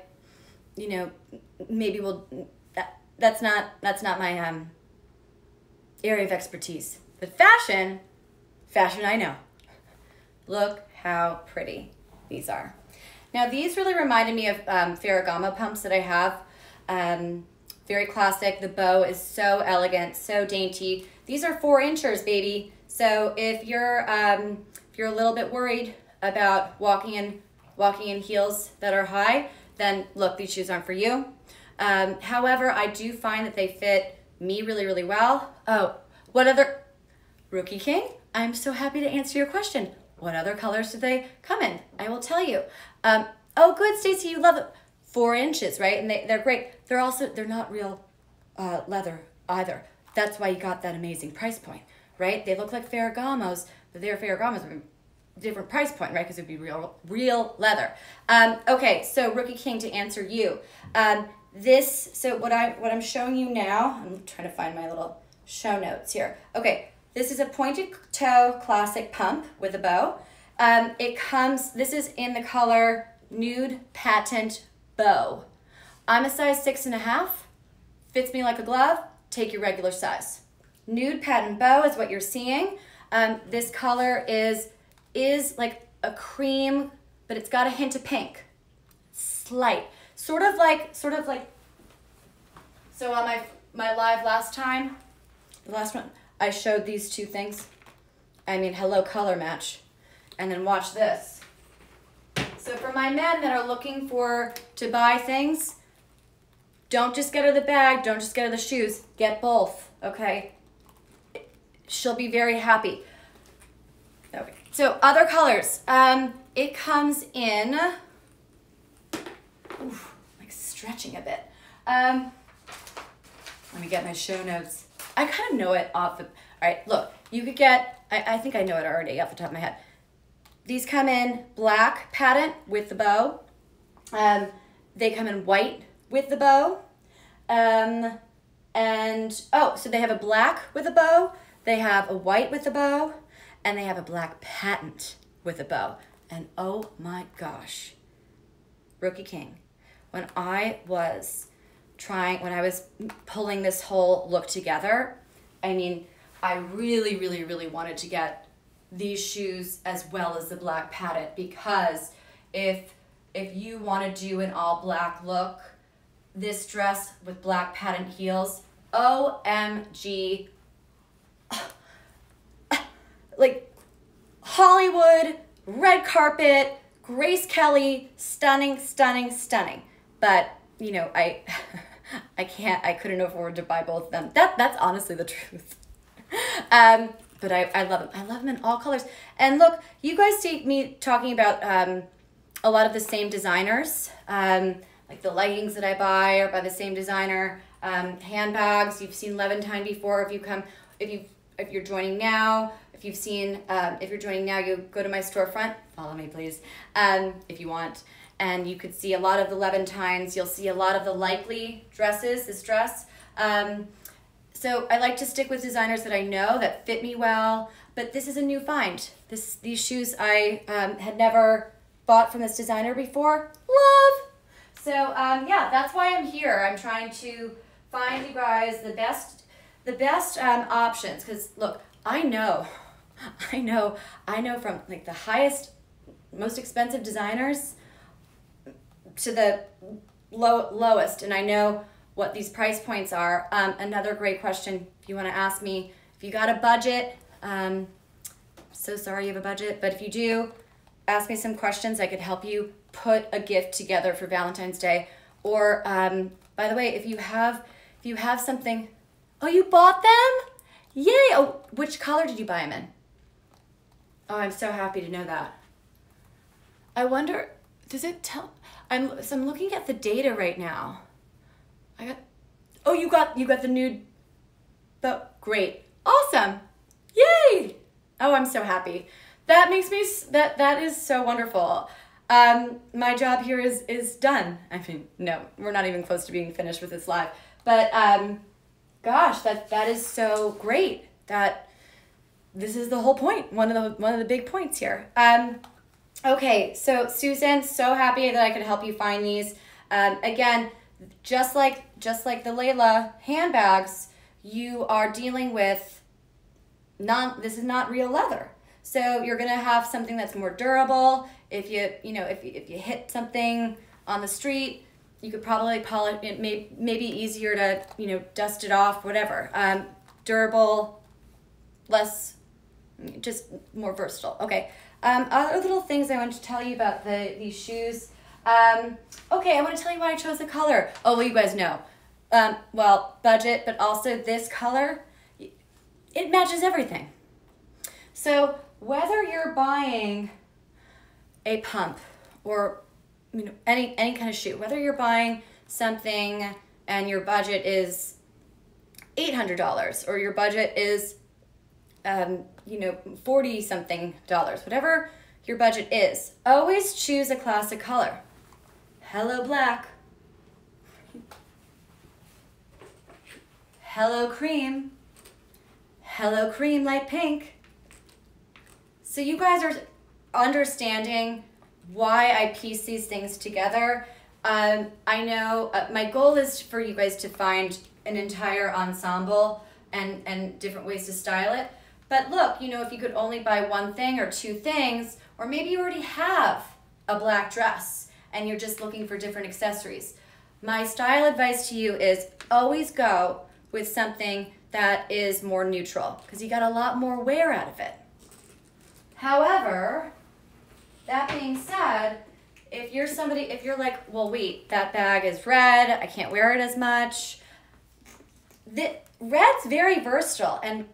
you know, maybe we'll, that, that's not, that's not my um, area of expertise. But fashion, fashion I know. Look how pretty these are. Now these really reminded me of um, Ferragamo pumps that I have. Um, very classic, the bow is so elegant, so dainty. These are four inchers, baby. So if you're, um, if you're a little bit worried about walking in, walking in heels that are high, then look, these shoes aren't for you. Um, however, I do find that they fit me really, really well. Oh, what other, Rookie King, I'm so happy to answer your question. What other colors do they come in? I will tell you. Um, oh, good, Stacey, you love it. Four inches, right? And they, they're great. They're also, they're not real uh, leather either. That's why you got that amazing price point, right? They look like Ferragamos, but they're Ferragamos with a different price point, right? Because it would be real, real leather. Um, okay, so Rookie King, to answer you. Um, this, so what, I, what I'm showing you now, I'm trying to find my little show notes here. Okay, this is a pointed toe classic pump with a bow. Um, it comes, this is in the color Nude Patent Bow. I'm a size six and a half, fits me like a glove, take your regular size. Nude Patent Bow is what you're seeing. Um, this color is, is like a cream, but it's got a hint of pink, slight. Sort of like, sort of like, so on my, my live last time, the last one, I showed these two things. I mean, hello color match. And then watch this. So for my men that are looking for to buy things, don't just get her the bag, don't just get her the shoes, get both, okay? She'll be very happy. Okay, so other colors. Um, it comes in, oof, like stretching a bit. Um, let me get my show notes. I kind of know it off the, all right, look, you could get, I, I think I know it already off the top of my head. These come in black patent with the bow. Um, they come in white with the bow. Um, and, oh, so they have a black with a bow, they have a white with a bow, and they have a black patent with a bow. And oh my gosh, Rookie King. When I was trying, when I was pulling this whole look together, I mean, I really, really, really wanted to get these shoes as well as the black patent, because if if you want to do an all black look, this dress with black patent heels, O M G, like Hollywood, red carpet, Grace Kelly, stunning, stunning, stunning. But you know, I I can't, I couldn't afford to buy both of them. That that's honestly the truth. Um, But I, I love them. I love them in all colors. And look, you guys see me talking about um, a lot of the same designers. Um, like the leggings that I buy are by the same designer. Um, handbags, you've seen Levantine before. If you come, if you if you're joining now, if you've seen, um, if you're joining now, you go to my storefront. Follow me, please, um, if you want. And you could see a lot of the Levantines. You'll see a lot of the Likely dresses. This dress. Um, So I like to stick with designers that I know that fit me well, but this is a new find. This, these shoes I um, had never bought from this designer before. Love! So um, yeah, that's why I'm here. I'm trying to find you guys the best, the best um, options. Because look, I know, I know, I know from like the highest, most expensive designers to the low, lowest, and I know what these price points are. Um, another great question if you want to ask me, if you got a budget, um, so sorry you have a budget, but if you do, ask me some questions. I could help you put a gift together for Valentine's Day. Or um, by the way, if you have if you have something, oh, you bought them? Yay! Oh, which color did you buy them in? Oh, I'm so happy to know that. I wonder, does it tell? I'm so I'm looking at the data right now. I got, oh, you got, you got the nude, but great. Awesome. Yay. Oh, I'm so happy. That makes me, that, that is so wonderful. Um, my job here is, is done. I mean, no, we're not even close to being finished with this live, but, um, gosh, that, that is so great. That this is the whole point. One of the, one of the big points here. Um, okay. So Susan, so happy that I could help you find these. Um, again, just like just like the Layla handbags, you are dealing with non this is not real leather. So you're gonna have something that's more durable. If you you know if if you hit something on the street, you could probably polish it. May maybe easier to you know dust it off, whatever. Um, durable, less, just more versatile. Okay. Um, other little things I wanted to tell you about the these shoes. Um, okay, I want to tell you why I chose the color. Oh, well, you guys know. Um, well, budget, but also this color, it matches everything. So whether you're buying a pump or you know any any kind of shoe, whether you're buying something and your budget is eight hundred dollars or your budget is um, you know forty something dollars, whatever your budget is, always choose a classic color. Hello black. Hello cream. Hello cream light pink. So you guys are understanding why I piece these things together. Um, I know uh, my goal is for you guys to find an entire ensemble and, and different ways to style it. But look, you know, if you could only buy one thing or two things, or maybe you already have a black dress and you're just looking for different accessories. My style advice to you is always go with something that is more neutral because you got a lot more wear out of it. However, that being said, if you're somebody, if you're like, well, wait, that bag is red, I can't wear it as much. The, red's very versatile, and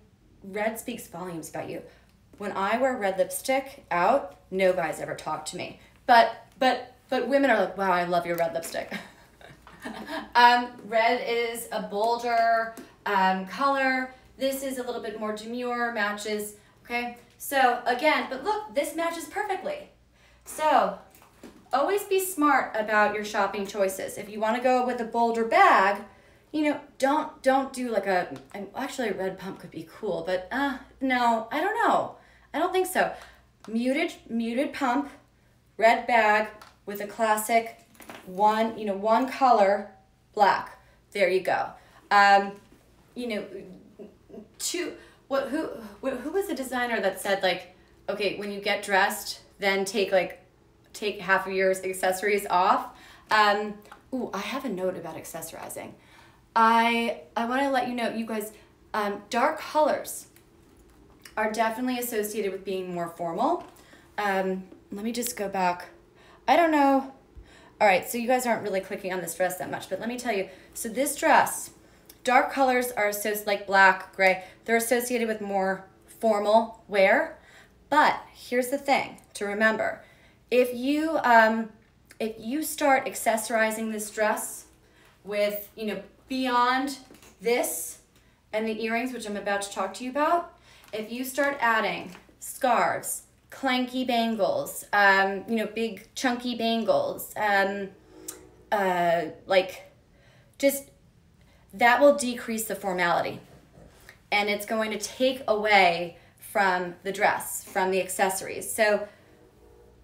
red speaks volumes about you. When I wear red lipstick out, no guys ever talk to me. But, but, but women are like, wow, I love your red lipstick. um, red is a bolder um, color. This is a little bit more demure, matches, okay? So again, but look, this matches perfectly. So, always be smart about your shopping choices. If you want to go with a bolder bag, you know, don't don't do like a, actually a red pump could be cool, but uh, no, I don't know. I don't think so. Muted, muted pump, red bag with a classic one, you know, one color, black. There you go. Um, you know, two, what, who, who was the designer that said like, okay, when you get dressed, then take like, take half of your accessories off. Um, ooh, I have a note about accessorizing. I, I want to let you know, you guys, um, dark colors are definitely associated with being more formal. Um, let me just go back. I don't know. All right, so you guys aren't really clicking on this dress that much, but let me tell you. So this dress, dark colors are associated, like black, gray, they're associated with more formal wear. But here's the thing to remember. If you, um, if you start accessorizing this dress with, you know, beyond this and the earrings, which I'm about to talk to you about, if you start adding scarves, clanky bangles, um, you know, big chunky bangles, um, uh, like just that will decrease the formality and it's going to take away from the dress, from the accessories. So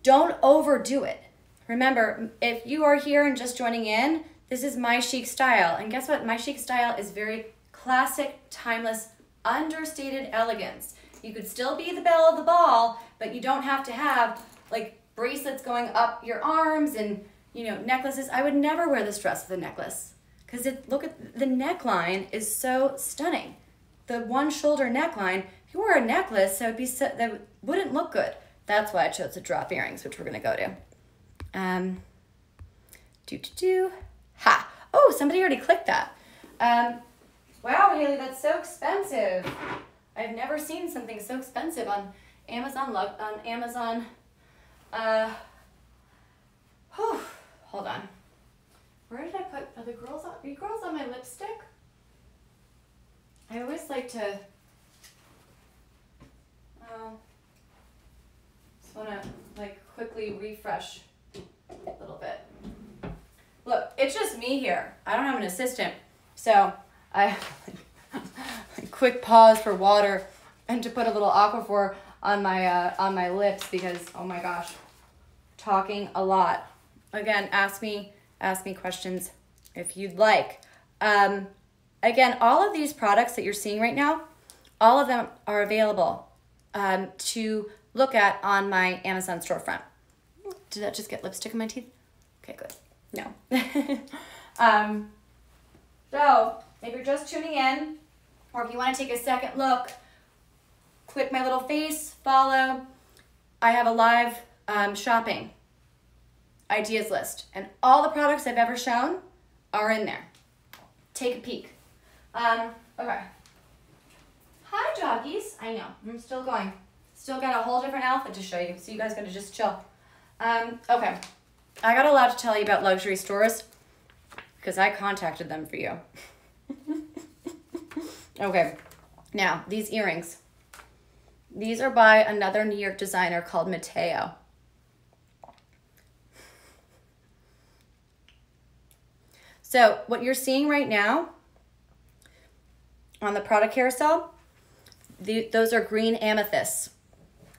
don't overdo it. Remember, if you are here and just joining in, this is My Chic Style. And guess what? My Chic Style is very classic, timeless, understated elegance. You could still be the belle of the ball, but you don't have to have like bracelets going up your arms and you know necklaces. I would never wear this dress with a necklace because it, look at the neckline is so stunning. The one shoulder neckline, if you wore a necklace, that would be so, that wouldn't look good. That's why I chose the drop earrings, which we're gonna go to. Um, do do do. Ha! Oh, somebody already clicked that. Um, wow, Hailey, that's so expensive. I've never seen something so expensive on Amazon. Love on Amazon. Uh. Whew, hold on. Where did I put? Are the girls on? Are you girls on my lipstick? I always like to. Oh. I want to like quickly refresh a little bit. Look, it's just me here. I don't have an assistant. So I quick pause for water and to put a little Aquaphor on my, uh, on my lips because, oh my gosh, talking a lot. Again, ask me, ask me questions if you'd like. Um, again, all of these products that you're seeing right now, all of them are available um, to look at on my Amazon storefront. Did that just get lipstick in my teeth? Okay, good. No. um, so if you're just tuning in, or if you want to take a second look, click my little face, follow. I have a live um, shopping ideas list, and all the products I've ever shown are in there. Take a peek. Um, okay. Hi, doggies. I know, I'm still going. Still got a whole different outfit to show you, so you guys gotta just chill. Um, okay, I got a lot to tell you about luxury stores because I contacted them for you. Okay, now these earrings. These are by another New York designer called Mateo. So what you're seeing right now on the product carousel, the, those are green amethysts.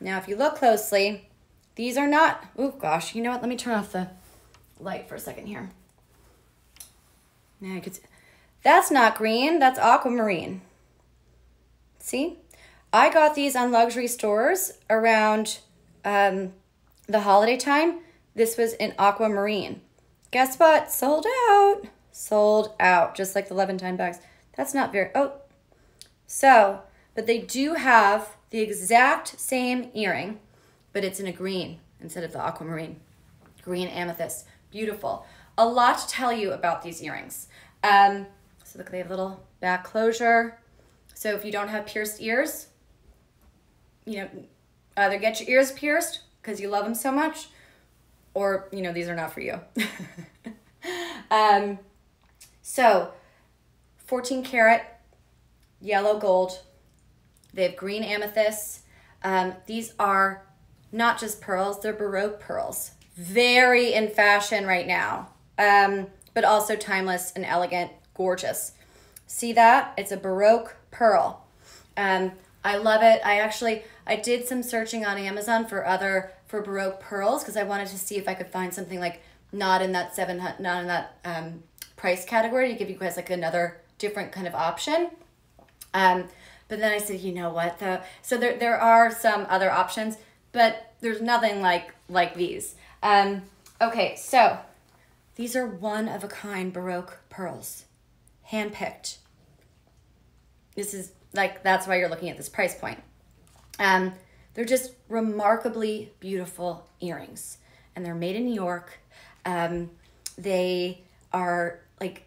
Now, if you look closely, these are not, oh gosh, you know what? Let me turn off the light for a second here. Now you can see, that's not green, that's aquamarine. See? I got these on luxury stores around um, the holiday time. This was in aquamarine. Guess what? Sold out. Sold out, just like the Levantine bags. That's not very, oh. So, but they do have the exact same earring, but it's in a green instead of the aquamarine. Green amethyst, beautiful. A lot to tell you about these earrings. Um, so look, they have a little back closure. So if you don't have pierced ears, you know, either get your ears pierced because you love them so much, or, you know, these are not for you. um, so fourteen karat, yellow gold. They have green amethysts. Um, these are not just pearls, they're Baroque pearls. Very in fashion right now, um, but also timeless and elegant, gorgeous. See that? It's a Baroque pearl. Um, I love it. I actually, I did some searching on Amazon for other, for Baroque pearls because I wanted to see if I could find something like not in that seven, not in that um, price category to give you guys like another different kind of option. Um, but then I said, you know what though? So there, there are some other options, but there's nothing like, like these. Um, okay, so these are one of a kind Baroque pearls, handpicked. This is like, that's why you're looking at this price point. Um, they're just remarkably beautiful earrings, and they're made in New York. Um, they are like,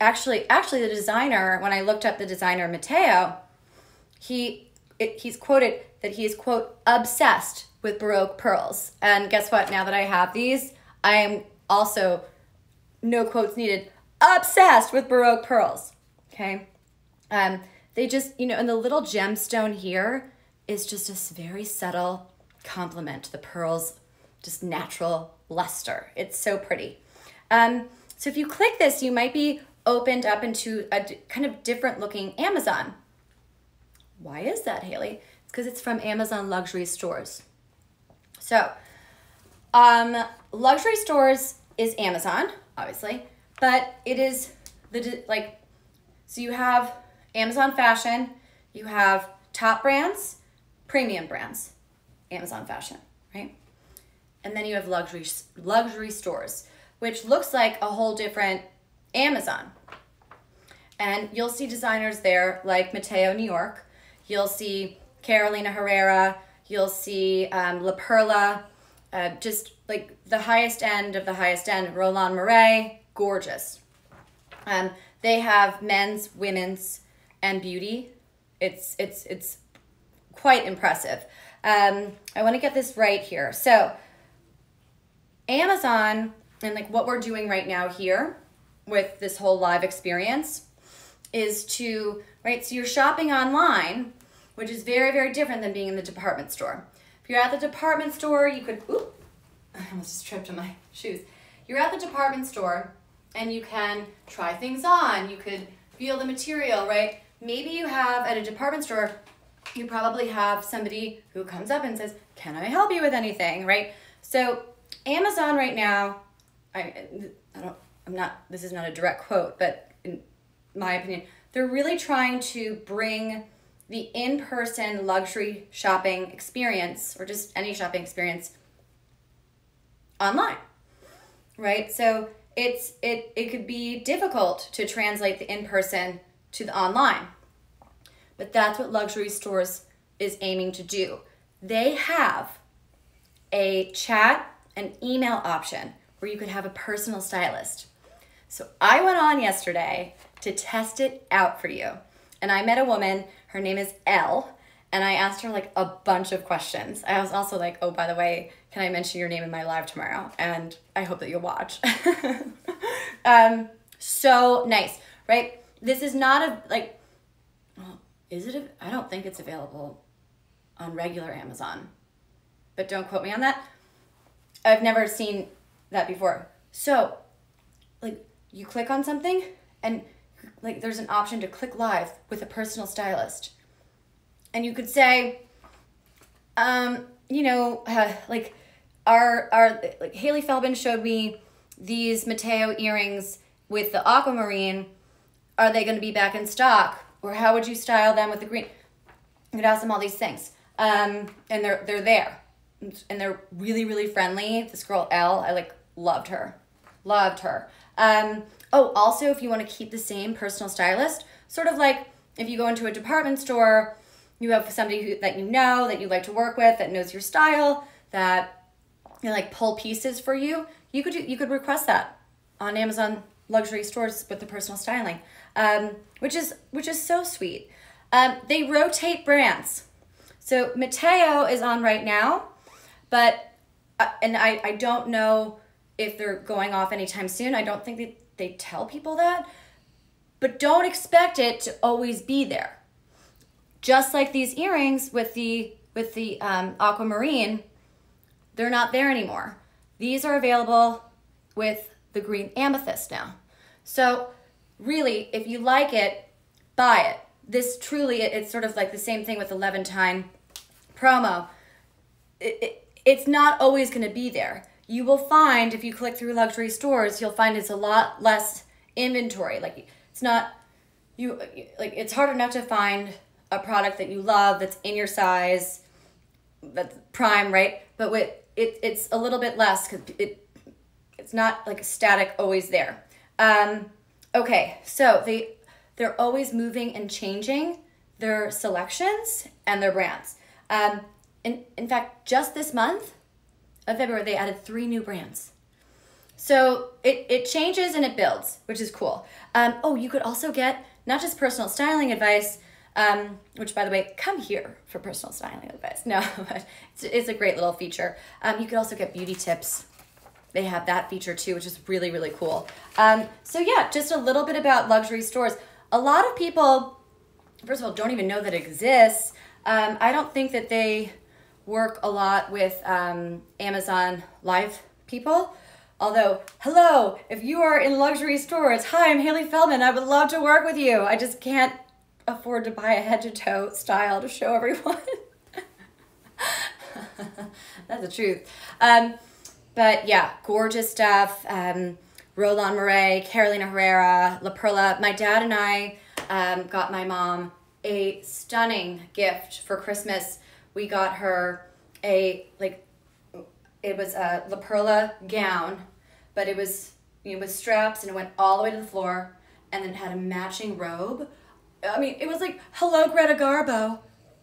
actually, actually the designer, when I looked up the designer, Mateo, he, it, he's quoted that he is, quote, obsessed with Baroque pearls. And guess what? Now that I have these, I am also, no quotes needed, obsessed with Baroque pearls, okay? Um, they just, you know, and the little gemstone here is just a very subtle compliment to the pearl's just natural luster. It's so pretty. Um, so if you click this, you might be opened up into a kind of different looking Amazon. Why is that, Hailey? It's because it's from Amazon luxury stores. So, um, luxury stores is Amazon, obviously, but it is the, like, so you have Amazon fashion, you have top brands, premium brands, Amazon fashion, right? And then you have luxury, luxury stores, which looks like a whole different Amazon. And you'll see designers there like Mateo New York. You'll see Carolina Herrera. You'll see um, La Perla, uh, just like the highest end of the highest end. Roland Murray, gorgeous. Um, they have men's, women's, and beauty. It's it's it's quite impressive. Um, I want to get this right here. So Amazon, and like what we're doing right now here with this whole live experience is to, right, so you're shopping online, which is very, very different than being in the department store. If you're at the department store, you could, oop, I almost just tripped on my shoes. You're at the department store and you can try things on. You could feel the material, right? Maybe you have at a department store, you probably have somebody who comes up and says, can I help you with anything, right? So Amazon right now, I, I don't, I'm not, this is not a direct quote, but in my opinion, they're really trying to bring the in-person luxury shopping experience, or just any shopping experience, online, right? So it's it it could be difficult to translate the in-person to the online, but that's what luxury stores is aiming to do. They have a chat and email option where you could have a personal stylist. So I went on yesterday to test it out for you, and I met a woman. Her name is Elle, and I asked her like a bunch of questions. I was also like, oh, by the way, can I mention your name in my live tomorrow? And I hope that you'll watch. um, so nice, right? This is not a, like, well, is it? A, I don't think it's available on regular Amazon, but don't quote me on that. I've never seen that before. So like you click on something and like there's an option to click live with a personal stylist. And you could say, um, you know, uh, like our, our like Hailey Feldman showed me these Mateo earrings with the aquamarine. Are they going to be back in stock? Or how would you style them with the green? You could ask them all these things. Um, and they're, they're there. And they're really, really friendly. This girl, Elle, I like loved her. Loved her. Um, oh, also, if you want to keep the same personal stylist, sort of like if you go into a department store, you have somebody who, that you know, that you like to work with, that knows your style, that you know, like pull pieces for you. You could do, you could request that on Amazon luxury stores with the personal styling, um, which is which is so sweet. Um, they rotate brands, so Mateo is on right now, but uh, and I I don't know if they're going off anytime soon. I don't think they, they tell people that, but don't expect it to always be there. Just like these earrings with the with the um, aquamarine, they're not there anymore. These are available with the green amethyst now. So really, if you like it, buy it. This truly, it, it's sort of like the same thing with the Levantine promo. It, it, it's not always gonna be there. You will find, if you click through luxury stores, you'll find it's a lot less inventory. Like it's not, you like it's hard enough to find a product that you love that's in your size, that's prime, right? But with it, it's a little bit less because it, it's not like static, always there. Um, okay, so they they're always moving and changing their selections and their brands. Um, in in fact, just this month of February, they added three new brands. So it, it changes and it builds, which is cool. Um, oh, you could also get not just personal styling advice, um, which by the way, come here for personal styling advice. No, it's, it's a great little feature. Um, you could also get beauty tips. They have that feature too, which is really, really cool. Um, so yeah, just a little bit about luxury stores. A lot of people, first of all, don't even know that it exists. Um, I don't think that they work a lot with um, Amazon Live people. Although, hello, if you are in luxury stores, hi, I'm Hailey Feldman. I would love to work with you. I just can't afford to buy a head to toe style to show everyone. That's the truth. Um, but yeah, gorgeous stuff. Um, Roland Murray, Carolina Herrera, La Perla. My dad and I um, got my mom a stunning gift for Christmas. We got her a, like, it was a La Perla gown, but it was, you know, with straps, and it went all the way to the floor, and then had a matching robe. I mean, it was like, hello, Greta Garbo.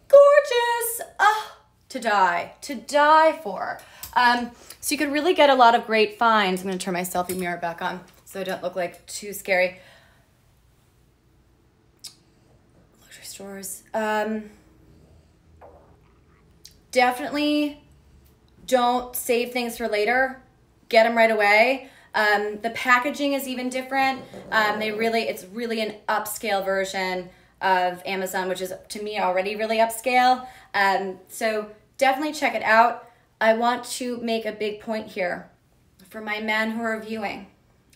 Gorgeous! Oh, to die. To die for. Um, so you could really get a lot of great finds. I'm going to turn my selfie mirror back on so I don't look, like, too scary. Luxury stores. Um... Definitely don't save things for later. Get them right away. Um, the packaging is even different. Um, they really, it's really an upscale version of Amazon, which is to me already really upscale. Um, so definitely check it out. I want to make a big point here for my men who are viewing.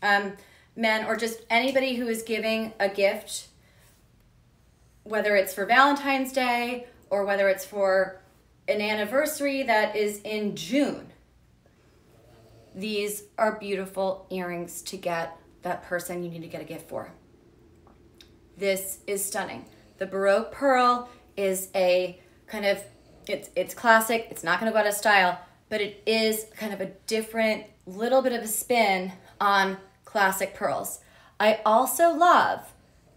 Um, men or just anybody who is giving a gift, whether it's for Valentine's Day or whether it's for an anniversary that is in June. These are beautiful earrings to get that person you need to get a gift for. This is stunning. The Baroque Pearl is a kind of, it's, it's classic, it's not gonna go out of style, but it is kind of a different, little bit of a spin on classic pearls. I also love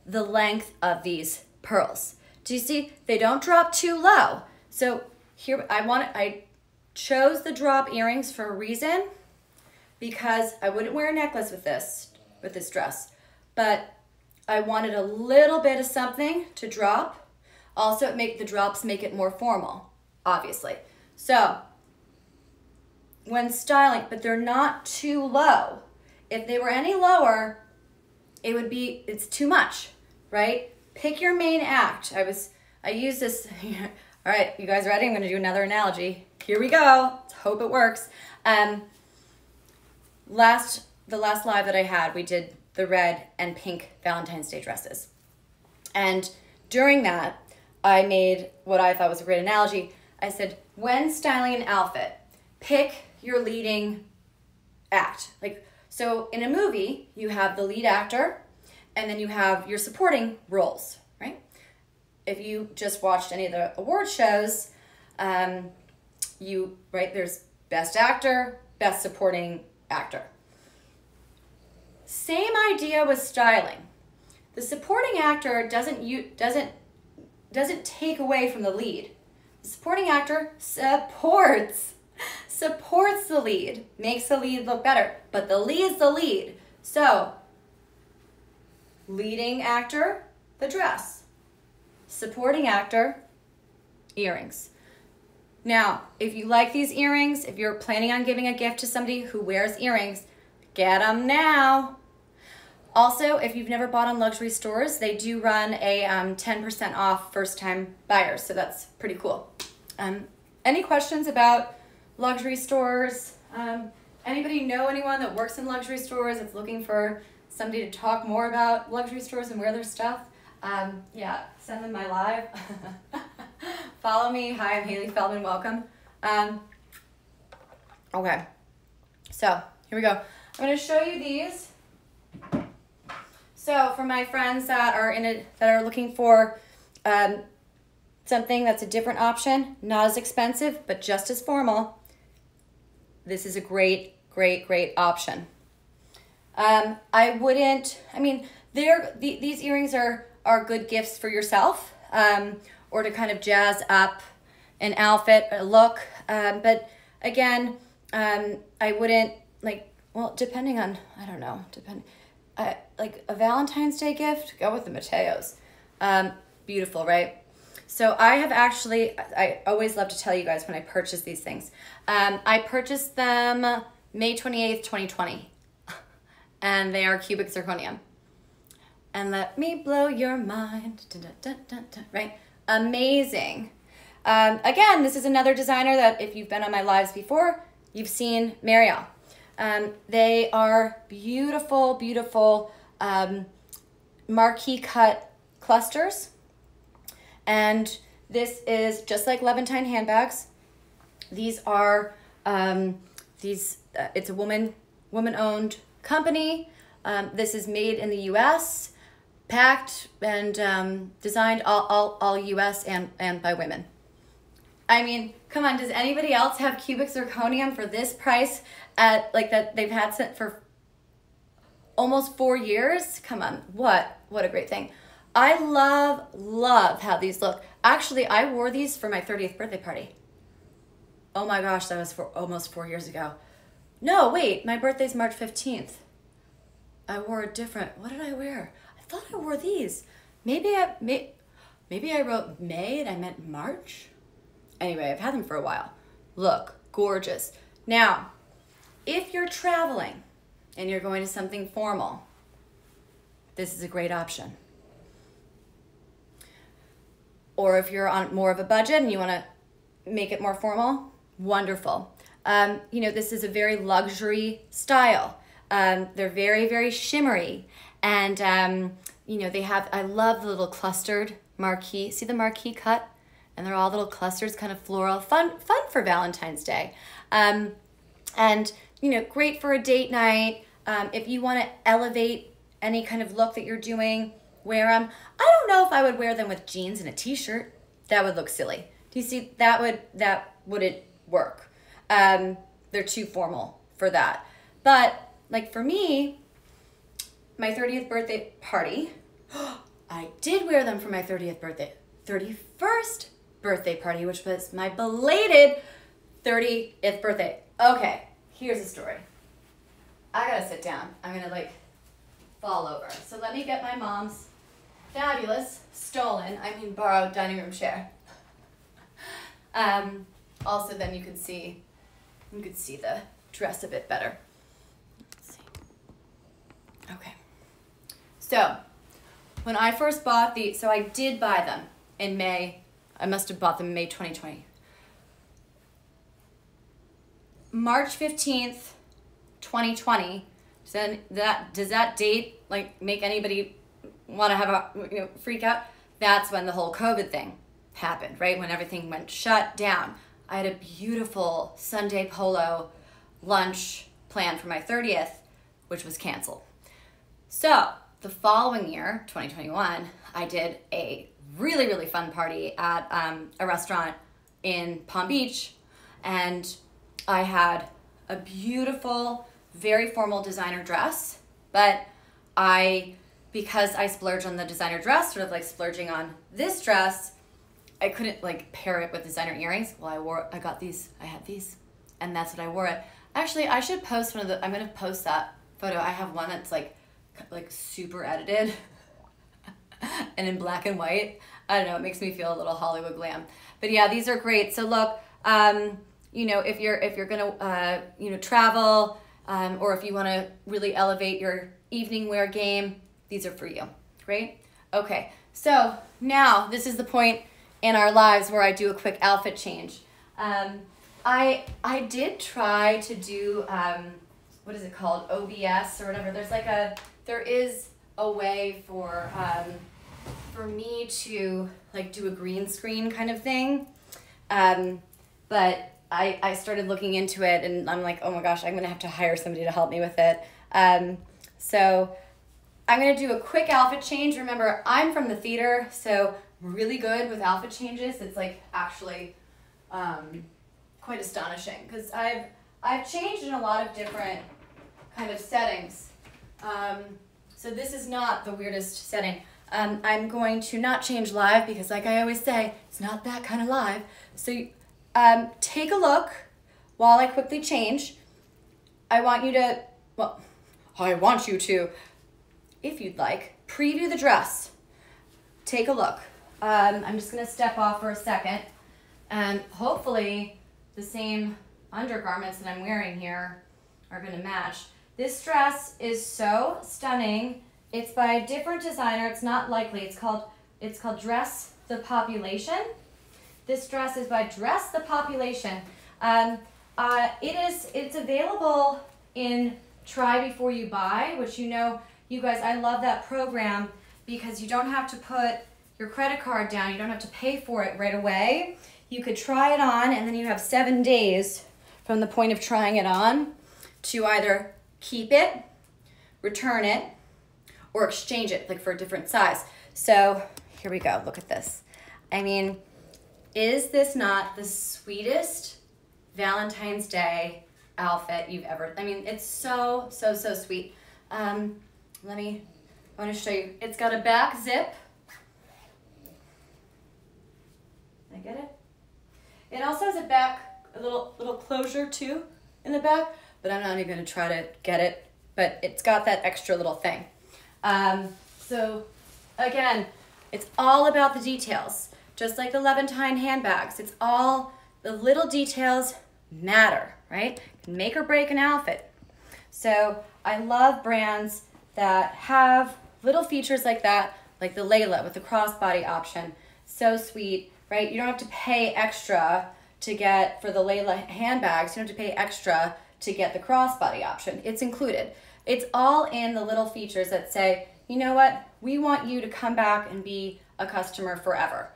the length of these pearls. Do you see? They don't drop too low. So here, I want, I chose the drop earrings for a reason, because I wouldn't wear a necklace with this, with this dress, but I wanted a little bit of something to drop. Also, it make the drops make it more formal, obviously. So when styling, but they're not too low. If they were any lower, it would be, it's too much, right? Pick your main act. I was, I use this, all right, you guys ready? I'm gonna do another analogy. Here we go, let's hope it works. Um, last, the last live that I had, we did the red and pink Valentine's Day dresses. And during that, I made what I thought was a great analogy. I said, when styling an outfit, pick your leading act. Like, so in a movie, you have the lead actor, and then you have your supporting roles, right? If you just watched any of the award shows, um, you, right, there's best actor, best supporting actor. Same idea with styling. The supporting actor doesn't, you, doesn't, doesn't take away from the lead. The supporting actor supports. supports the lead, makes the lead look better, but the lead is the lead. So, leading actor, the dress. Supporting actor, earrings. Now, if you like these earrings, if you're planning on giving a gift to somebody who wears earrings, get them now. Also, if you've never bought on luxury stores, they do run a um, ten percent off first-time buyers, so that's pretty cool. Um, any questions about luxury stores? Um, anybody know anyone that works in luxury stores that's looking for somebody to talk more about luxury stores and wear their stuff? Um, yeah, send them my live. Follow me. Hi, I'm Hailey Feldman. Welcome. Um, okay, so here we go. I'm going to show you these. So for my friends that are in it, that are looking for um, something that's a different option, not as expensive, but just as formal, this is a great, great, great option. Um, I wouldn't, I mean, they're, the, these earrings are, are good gifts for yourself, um, or to kind of jazz up an outfit, a look. Um, but again, um, I wouldn't, like, well, depending on, I don't know, depend, uh, like a Valentine's Day gift, go with the Mateos. Um, beautiful, right? So I have actually, I always love to tell you guys when I purchase these things. Um, I purchased them May twenty-eighth, twenty twenty, and they are cubic zirconium. And let me blow your mind, dun, dun, dun, dun, dun, right? Amazing. Um, again, this is another designer that if you've been on my lives before, you've seen Marielle. Um, they are beautiful, beautiful um, marquee cut clusters. And this is just like Levantine handbags. These are, um, these, uh, it's a woman, woman-owned company. Um, this is made in the U S, packed and um, designed all, all, all U S and, and by women. I mean, come on, does anybody else have cubic zirconium for this price at, like, that they've had sent for almost four years? Come on, what, what a great thing. I love, love how these look. Actually, I wore these for my thirtieth birthday party. Oh my gosh, that was for almost four years ago. No, wait, my birthday's March fifteenth. I wore a different, what did I wear? I thought I wore these. Maybe I, may, maybe I wrote May and I meant March. Anyway, I've had them for a while. Look, gorgeous. Now, if you're traveling and you're going to something formal, this is a great option. Or if you're on more of a budget and you want to make it more formal, wonderful. Um, you know, this is a very luxury style. Um, they're very, very shimmery. And, um, you know, they have, I love the little clustered marquee. See the marquee cut? And they're all little clusters, kind of floral, fun, fun for Valentine's Day. Um, and, you know, great for a date night. Um, if you want to elevate any kind of look that you're doing, wear them. I don't know if I would wear them with jeans and a t-shirt. That would look silly. Do you see, that would, that wouldn't work. Um, they're too formal for that. But like for me, my thirtieth birthday party, I did wear them for my thirtieth birthday, thirty-first birthday party, which was my belated thirtieth birthday. Okay, here's the story. I gotta sit down. I'm gonna like fall over. So let me get my mom's fabulous, stolen, I mean borrowed dining room chair. Um, also then you can see, you could see the dress a bit better. Let's see. Okay. So when I first bought the, so I did buy them in May. I must have bought them in May twenty twenty. March fifteenth, twenty twenty. Does that, that does that date like make anybody want to have a you know, freak out? That's when the whole COVID thing happened, right? When everything went shut down. I had a beautiful Sunday polo lunch planned for my thirtieth, which was canceled. So the following year, twenty twenty-one, I did a really, really fun party at um, a restaurant in Palm Beach, and I had a beautiful, very formal designer dress, but I, because I splurged on the designer dress, sort of like splurging on this dress, I couldn't like pair it with designer earrings. Well, I wore, I got these, I had these, and that's what I wore it. Actually, I should post one of the, I'm gonna post that photo. I have one that's like, like super edited and in black and white. I don't know, it makes me feel a little Hollywood glam. But yeah, these are great. So look, um, you know, if you're, if you're gonna, uh, you know, travel, um, or if you wanna really elevate your evening wear game, these are for you, right? Okay, so now this is the point in our lives where I do a quick outfit change. Um, I, I did try to do, um, what is it called? O B S or whatever. There's like a, there is a way for, um, for me to like do a green screen kind of thing. Um, but I, I started looking into it and I'm like, oh my gosh, I'm gonna have to hire somebody to help me with it. Um, so I'm gonna do a quick outfit change. Remember, I'm from the theater, so I'm really good with outfit changes. It's like actually um, quite astonishing because I've, I've changed in a lot of different kind of settings. Um, so this is not the weirdest setting. Um, I'm going to not change live because like I always say, it's not that kind of live. So um, take a look while I quickly change. I want you to, well, I want you to, if you'd like, preview the dress. Take a look. Um, I'm just gonna step off for a second and hopefully the same undergarments that I'm wearing here are gonna match. This dress is so stunning. It's by a different designer. It's not Likely. It's called, it's called Dress the Population. This dress is by Dress the Population. Um, uh, it is, it's available in Try Before You Buy, which you know, you guys, I love that program because you don't have to put your credit card down. You don't have to pay for it right away. You could try it on and then you have seven days from the point of trying it on to either keep it, return it, or exchange it like for a different size. So here we go, look at this. I mean, is this not the sweetest Valentine's Day outfit you've ever, I mean, it's so, so, so sweet. Um, let me, I wanna show you. It's got a back zip. Did I get it? It also has a back A little little closure too in the back, but I'm not even gonna try to get it, but it's got that extra little thing. Um, so again, it's all about the details, just like the Levantine handbags. It's all the little details matter, right? Make or break an outfit. So I love brands that have little features like that, like the Layla with the crossbody option. So sweet, right? You don't have to pay extra to get, for the Layla handbags, you don't have to pay extra to get the crossbody option. It's included. It's all in the little features that say, you know what, we want you to come back and be a customer forever,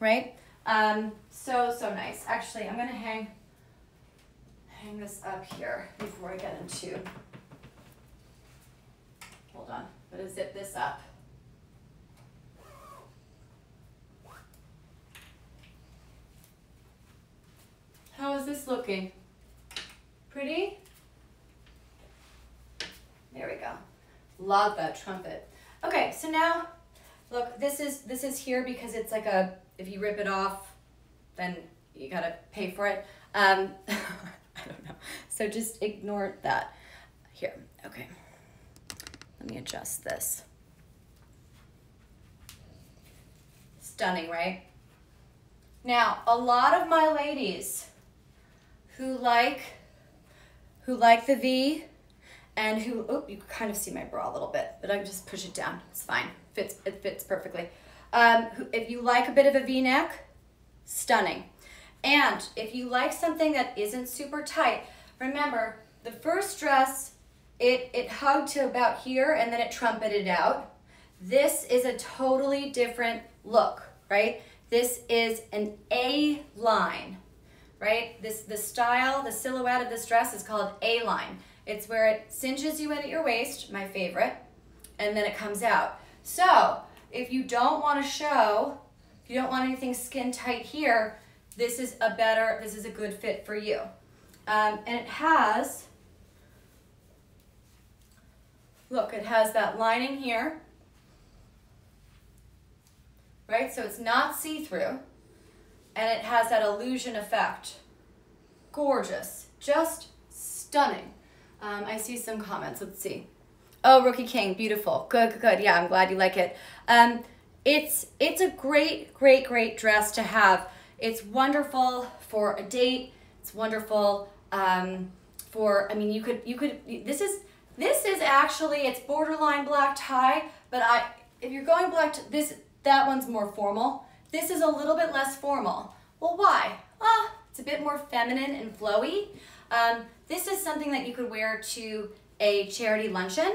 right? Um, so, so nice. Actually, I'm gonna hang, hang this up here before I get into Hold on, I'm gonna zip this up. How is this looking? Pretty? There we go. Love that trumpet. Okay, so now, look, this is this is here because it's like a, if you rip it off, then you gotta pay for it. Um, I don't know. So just ignore that. Here, okay. Let me adjust this. Stunning, right? Now, a lot of my ladies who like, who like the V and who, oh, you kind of see my bra a little bit, but I can just push it down, it's fine. Fits, it fits perfectly. Um, if you like a bit of a V-neck, stunning. And if you like something that isn't super tight, remember the first dress, it, it hugged to about here and then it trumpeted out. This is a totally different look, right? This is an A-line, right? This, the style, the silhouette of this dress is called A-line. It's where it cinches you in at your waist, my favorite, and then it comes out. So if you don't want to show, if you don't want anything skin tight here, this is a better, this is a good fit for you. Um, and it has, look, it has that lining here. Right? So it's not see-through, and it has that illusion effect. Gorgeous. Just stunning. Um, I see some comments. Let's see. Oh, Rookie King. Beautiful. Good, good, good. Yeah, I'm glad you like it. Um, it's, it's a great, great, great dress to have. It's wonderful for a date. It's wonderful um, for, I mean, you could, you could, this is, this is actually, it's borderline black tie, but I, if you're going black, this, that one's more formal. This is a little bit less formal. Well, why? Ah, it's a bit more feminine and flowy. Um, this is something that you could wear to a charity luncheon.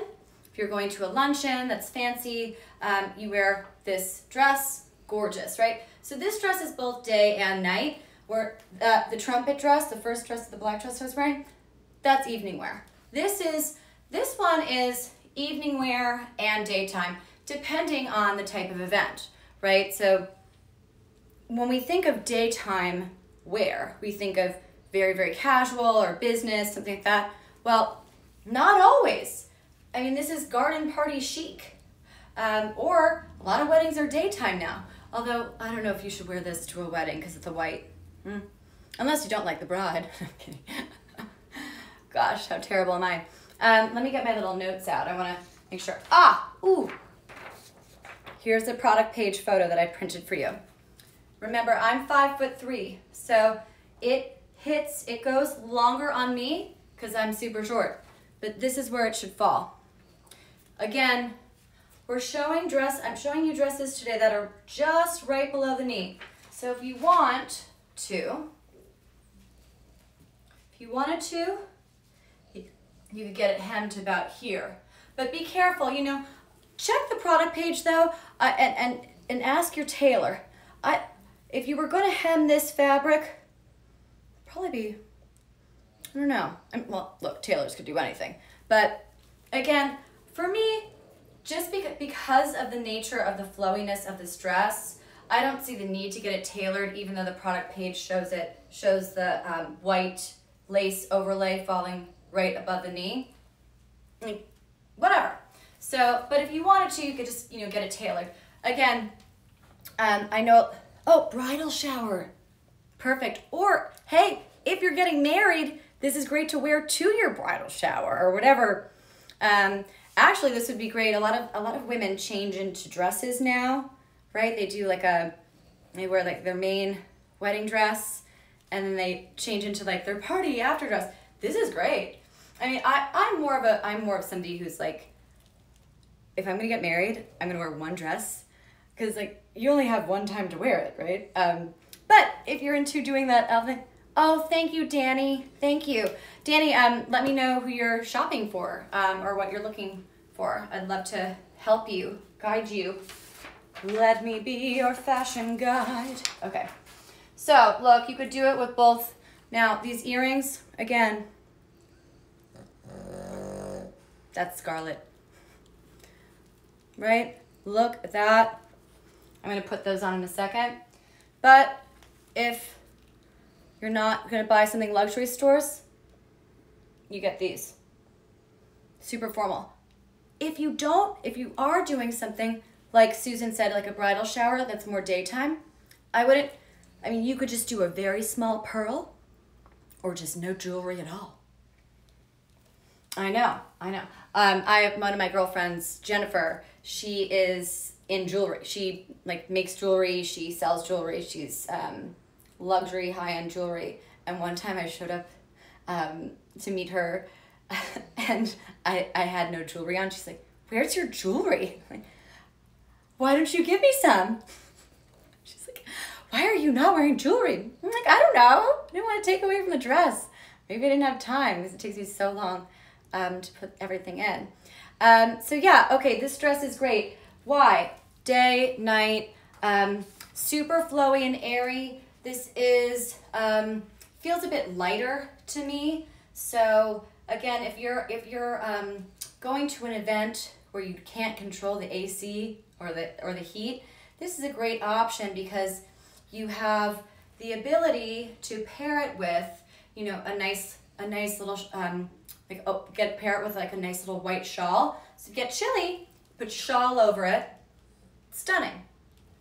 If you're going to a luncheon that's fancy, um, you wear this dress, gorgeous, right? So this dress is both day and night, where uh, the trumpet dress, the first dress that the black dress I was wearing, that's evening wear. This is, this one is evening wear and daytime, depending on the type of event, right? So when we think of daytime wear, we think of very, very casual or business, something like that. Well, not always. I mean, this is garden party chic. Um, or a lot of weddings are daytime now. Although, I don't know if you should wear this to a wedding because it's a white. Hmm. Unless you don't like the bride. I'm kidding. Gosh, how terrible am I? Um, let me get my little notes out. I wanna make sure. Ah, ooh. Here's the product page photo that I printed for you. Remember, I'm five foot three, so it hits, it goes longer on me because I'm super short, but this is where it should fall. Again, we're showing dress, I'm showing you dresses today that are just right below the knee. So if you want to, if you wanted to, you could get it hemmed about here, but be careful, you know, check the product page though, uh, and, and, and ask your tailor. I, if you were gonna hem this fabric, probably be, I don't know. I mean, well, look, tailors could do anything. But again, for me, just beca- because of the nature of the flowiness of this dress, I don't see the need to get it tailored, even though the product page shows it, shows the um, white lace overlay falling right above the knee, whatever. So, but if you wanted to, you could just, you know, get it tailored. Again, um, I know, oh, bridal shower. Perfect. Or, hey, if you're getting married, this is great to wear to your bridal shower or whatever. Um, actually, this would be great. A lot of, a lot of women change into dresses now, right? They do like a, they wear like their main wedding dress and then they change into like their party after dress. This is great. I mean, I, I'm more of a, I'm more of somebody who's like, if I'm gonna get married, I'm gonna wear one dress because like you only have one time to wear it, right? Um, but if you're into doing that, I'll think, oh, thank you, Danny. Thank you. Danny, um, let me know who you're shopping for um, or what you're looking for. I'd love to help you, guide you. Let me be your fashion guide. Okay, so look, you could do it with both. Now, these earrings, again, that's scarlet. right? Look at that. I'm gonna put those on in a second. But if you're not gonna buy something luxury stores, you get these. Super formal. If you don't, if you are doing something, like Susan said, like a bridal shower that's more daytime, I wouldn't, I mean, you could just do a very small pearl or just no jewelry at all. I know, I know. Um, I have one of my girlfriends, Jennifer, she is in jewelry. She like makes jewelry, she sells jewelry, she's um, luxury, high-end jewelry. And one time I showed up um, to meet her and I, I had no jewelry on. She's like, where's your jewelry? I'm like, why don't you give me some? She's like, why are you not wearing jewelry? I'm like, I don't know. I didn't want to take away from the dress. Maybe I didn't have time because it takes me so long um, to put everything in. Um, so yeah, okay, this dress is great. Why? Day, night, um, super flowy and airy. This is, um, feels a bit lighter to me. So again, if you're, if you're um, going to an event where you can't control the A C or the, or the heat, this is a great option because you have the ability to pair it with, you know, a nice, a nice little, um, like, oh, get pair it with like a nice little white shawl. So if you get chilly, put shawl over it, stunning,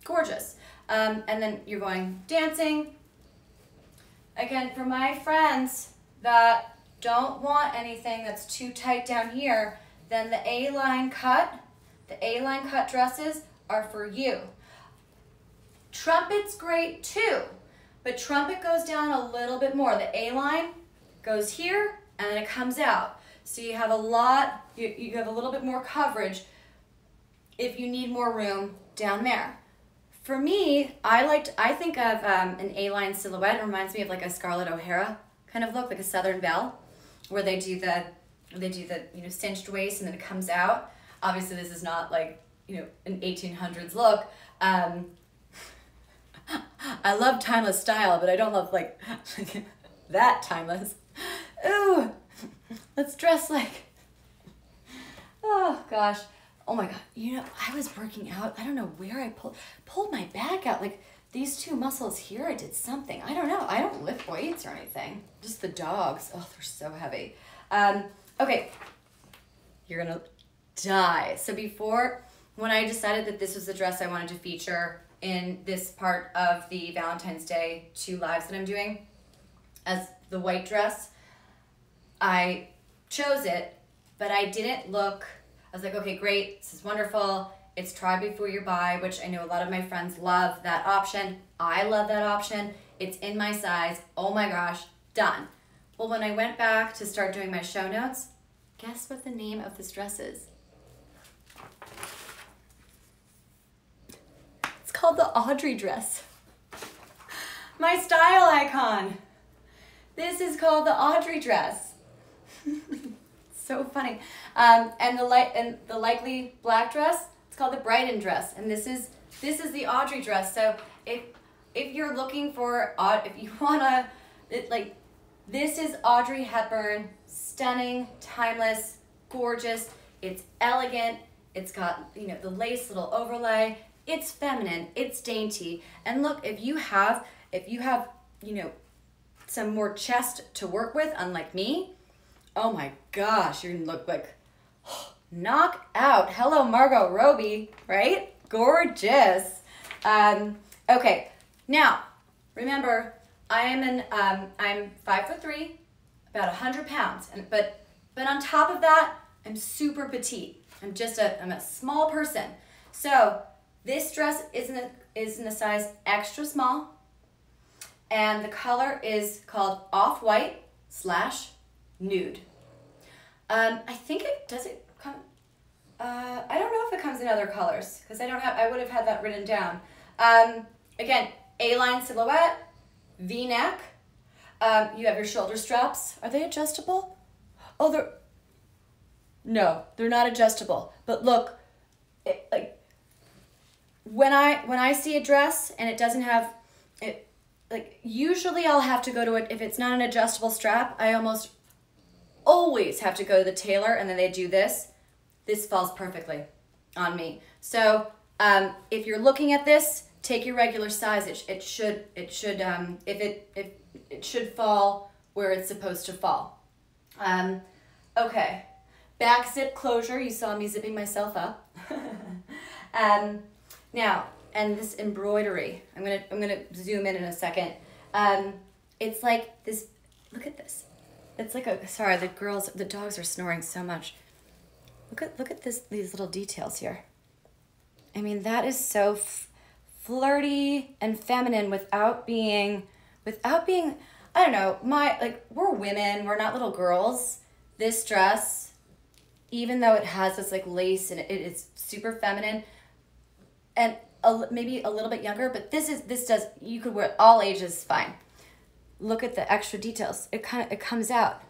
gorgeous. Um, and then you're going dancing. Again, for my friends that don't want anything that's too tight down here, then the A-line cut, the A-line cut dresses are for you. Trumpet's great too, but trumpet goes down a little bit more. The A-line goes here and then it comes out. So you have a lot, you, you have a little bit more coverage if you need more room down there. For me, I liked, I think of um, an A-line silhouette. It reminds me of like a Scarlett O'Hara kind of look, like a Southern Belle, where they do the, they do the, you know, cinched waist and then it comes out. Obviously this is not like, you know, an eighteen hundreds look. Um, I love timeless style, but I don't love like that timeless. Ooh, let's dress like, oh gosh. Oh my God, you know, I was working out. I don't know where I pulled, pulled my back out. Like these two muscles here, I did something. I don't know. I don't lift weights or anything. Just the dogs. Oh, they're so heavy. Um, okay, you're gonna die. So before, when I decided that this was the dress I wanted to feature in this part of the Valentine's Day two lives that I'm doing as the white dress, I chose it, but I didn't look, I was like, okay, great, this is wonderful. It's Try Before You Buy, which I know a lot of my friends love that option. I love that option. It's in my size. Oh my gosh, done. Well, when I went back to start doing my show notes, guess what the name of this dress is? It's called the Audrey dress. My style icon. This is called the Audrey dress. So funny. Um, and the light and the Likely black dress, it's called the Brighton dress. And this is this is the Audrey dress. So if if you're looking for, if you wanna, it, like, this is Audrey Hepburn, stunning, timeless, gorgeous. It's elegant. It's got, you know, the lace little overlay. It's feminine. It's dainty. And look, if you have if you have you know some more chest to work with, unlike me. Oh my gosh, you're gonna look like knock out. Hello, Margot Robbie, right? Gorgeous. Um, okay, now remember, I am an um, I'm five foot three, about a hundred pounds, and but but on top of that, I'm super petite. I'm just a I'm a small person. So this dress is in a, is in a size extra small, and the color is called off white slash nude. Um, I think it, does it come, uh, I don't know if it comes in other colors because I don't have, I would have had that written down. Um, again, A-line silhouette, V-neck, um, you have your shoulder straps. Are they adjustable? Oh, they're, no, they're not adjustable. But look, it, like, when I, when I see a dress and it doesn't have, it, like, usually I'll have to go to it, if it's not an adjustable strap, I almost always have to go to the tailor and then they do this. This falls perfectly. on me. So um, if you're looking at this, take your regular size. It, it should, it should, um, if it, if it should fall where it's supposed to fall. Um, okay, back zip closure. You saw me zipping myself up. um, now, and this embroidery. I'm gonna, I'm gonna zoom in in a second. Um, it's like this. Look at this. It's like a. Sorry, the girls, the dogs are snoring so much. Look at, look at this. These little details here. I mean, that is so f flirty and feminine without being, without being. I don't know. My like, we're women. We're not little girls. This dress, even though it has this like lace and it, it's super feminine, and a, maybe a little bit younger. But this is this does. You could wear it all ages. Fine. Look at the extra details. It kind of, it comes out.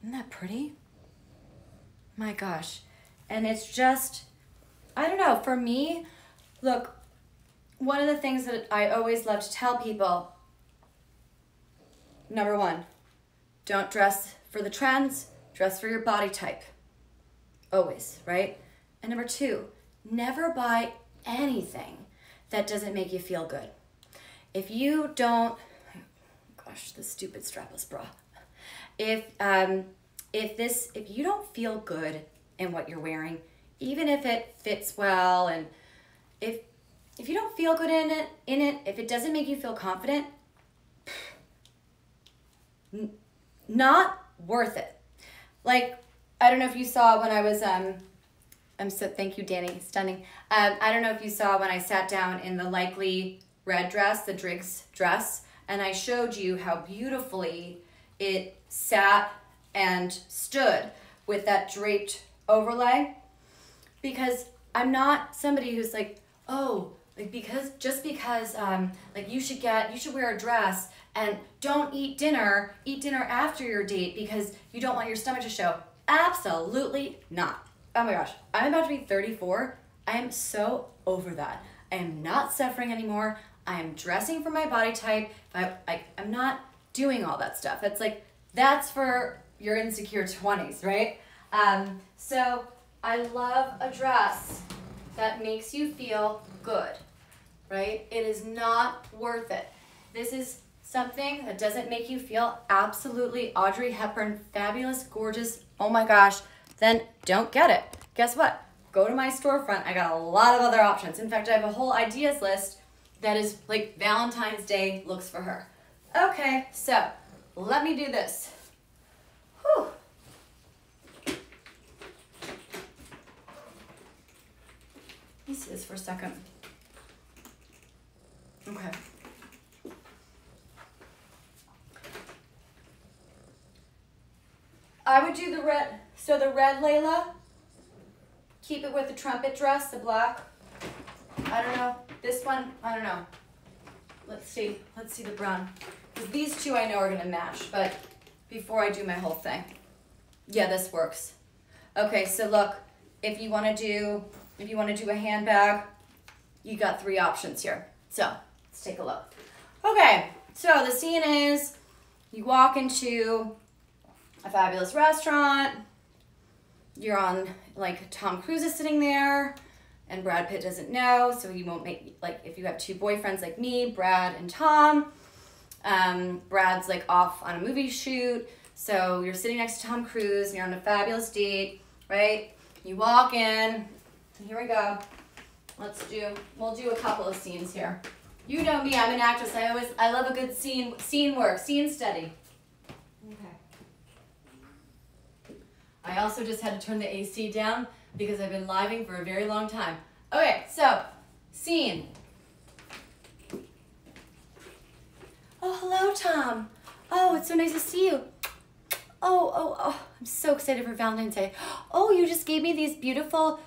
Isn't that pretty? My gosh. And it's just, I don't know, for me, look, one of the things that I always love to tell people, number one, don't dress for the trends, dress for your body type. Always, right? And number two, never buy anything that doesn't make you feel good. If you don't, gosh, the stupid strapless bra. If um, if this, if you don't feel good in what you're wearing, even if it fits well, and if if you don't feel good in it, in it, if it doesn't make you feel confident, not worth it. Like, I don't know if you saw when I was um, I'm so thank you, Danny, stunning. Um, I don't know if you saw when I sat down in the Likely red dress, the Driggs dress, and I showed you how beautifully it sat and stood with that draped overlay, because I'm not somebody who's like, oh, like because just because um, like you should get, you should wear a dress and don't eat dinner, eat dinner after your date because you don't want your stomach to show. Absolutely not. Oh my gosh, I'm about to be thirty-four. I am so over that. I am not suffering anymore. I am dressing for my body type. I, I, I'm not doing all that stuff. That's like, that's for your insecure twenties, right? Um, so I love a dress that makes you feel good, right? It is not worth it. This is something that doesn't make you feel absolutely Audrey Hepburn, fabulous, gorgeous, oh my gosh, then don't get it. Guess what? Go to my storefront. I got a lot of other options. In fact, I have a whole ideas list that is like Valentine's Day looks for her. Okay, so let me do this. Whew. Let me see this for a second. Okay. I would do the red, so the red Layla, keep it with the trumpet dress, the black. I don't know. This one, I don't know. Let's see. Let's see the brown. Because these two I know are going to match, but before I do my whole thing. Yeah, this works. Okay, so look, if you want to do, if you want to do a handbag, you got three options here. So let's take a look. Okay, so the scene is you walk into a fabulous restaurant. You're on, like, Tom Cruise is sitting there and Brad Pitt doesn't know, so he won't make, like, if you have two boyfriends like me, Brad and Tom, um, Brad's, like, off on a movie shoot, so you're sitting next to Tom Cruise and you're on a fabulous date, right? You walk in, here we go. Let's do, we'll do a couple of scenes here. You know me, I'm an actress, I always, I love a good scene, scene work, scene study. Okay. I also just had to turn the A C down because I've been living for a very long time. Okay, so, scene. Oh, hello, Tom. Oh, it's so nice to see you. Oh, oh, oh, I'm so excited for Valentine's Day. Oh, you just gave me these beautiful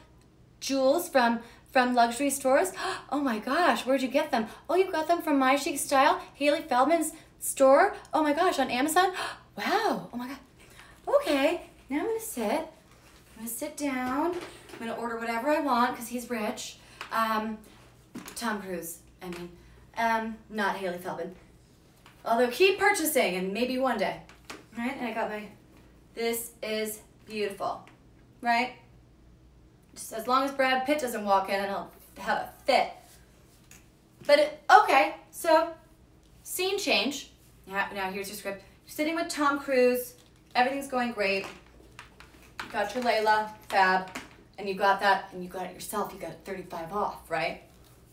jewels from, from luxury stores. Oh my gosh, where'd you get them? Oh, you got them from My Chic Style, Hailey Feldman's store. Oh my gosh, on Amazon. Wow, oh my God. Okay. Now I'm gonna sit, I'm gonna sit down, I'm gonna order whatever I want because he's rich. Um, Tom Cruise, I mean, um, not Hailey Feldman. Although keep purchasing and maybe one day, right? And I got my, this is beautiful, right? Just as long as Brad Pitt doesn't walk in, and I'll have a fit. But it, okay, so scene change. Now, now here's your script. You're sitting with Tom Cruise. Everything's going great. You got your Layla, fab, and you got that, and you got it yourself. You got it thirty-five off, right?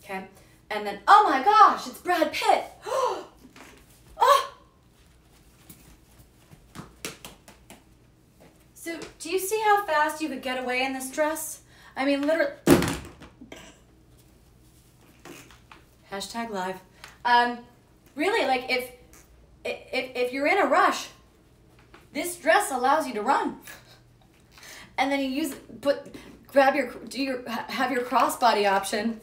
Okay. And then, oh my gosh, it's Brad Pitt. Oh. So do you see how fast you could get away in this dress? I mean, literally. Hashtag live. Um, really, like if, if, if you're in a rush, this dress allows you to run. And then you use, put, grab your, do your, have your crossbody option.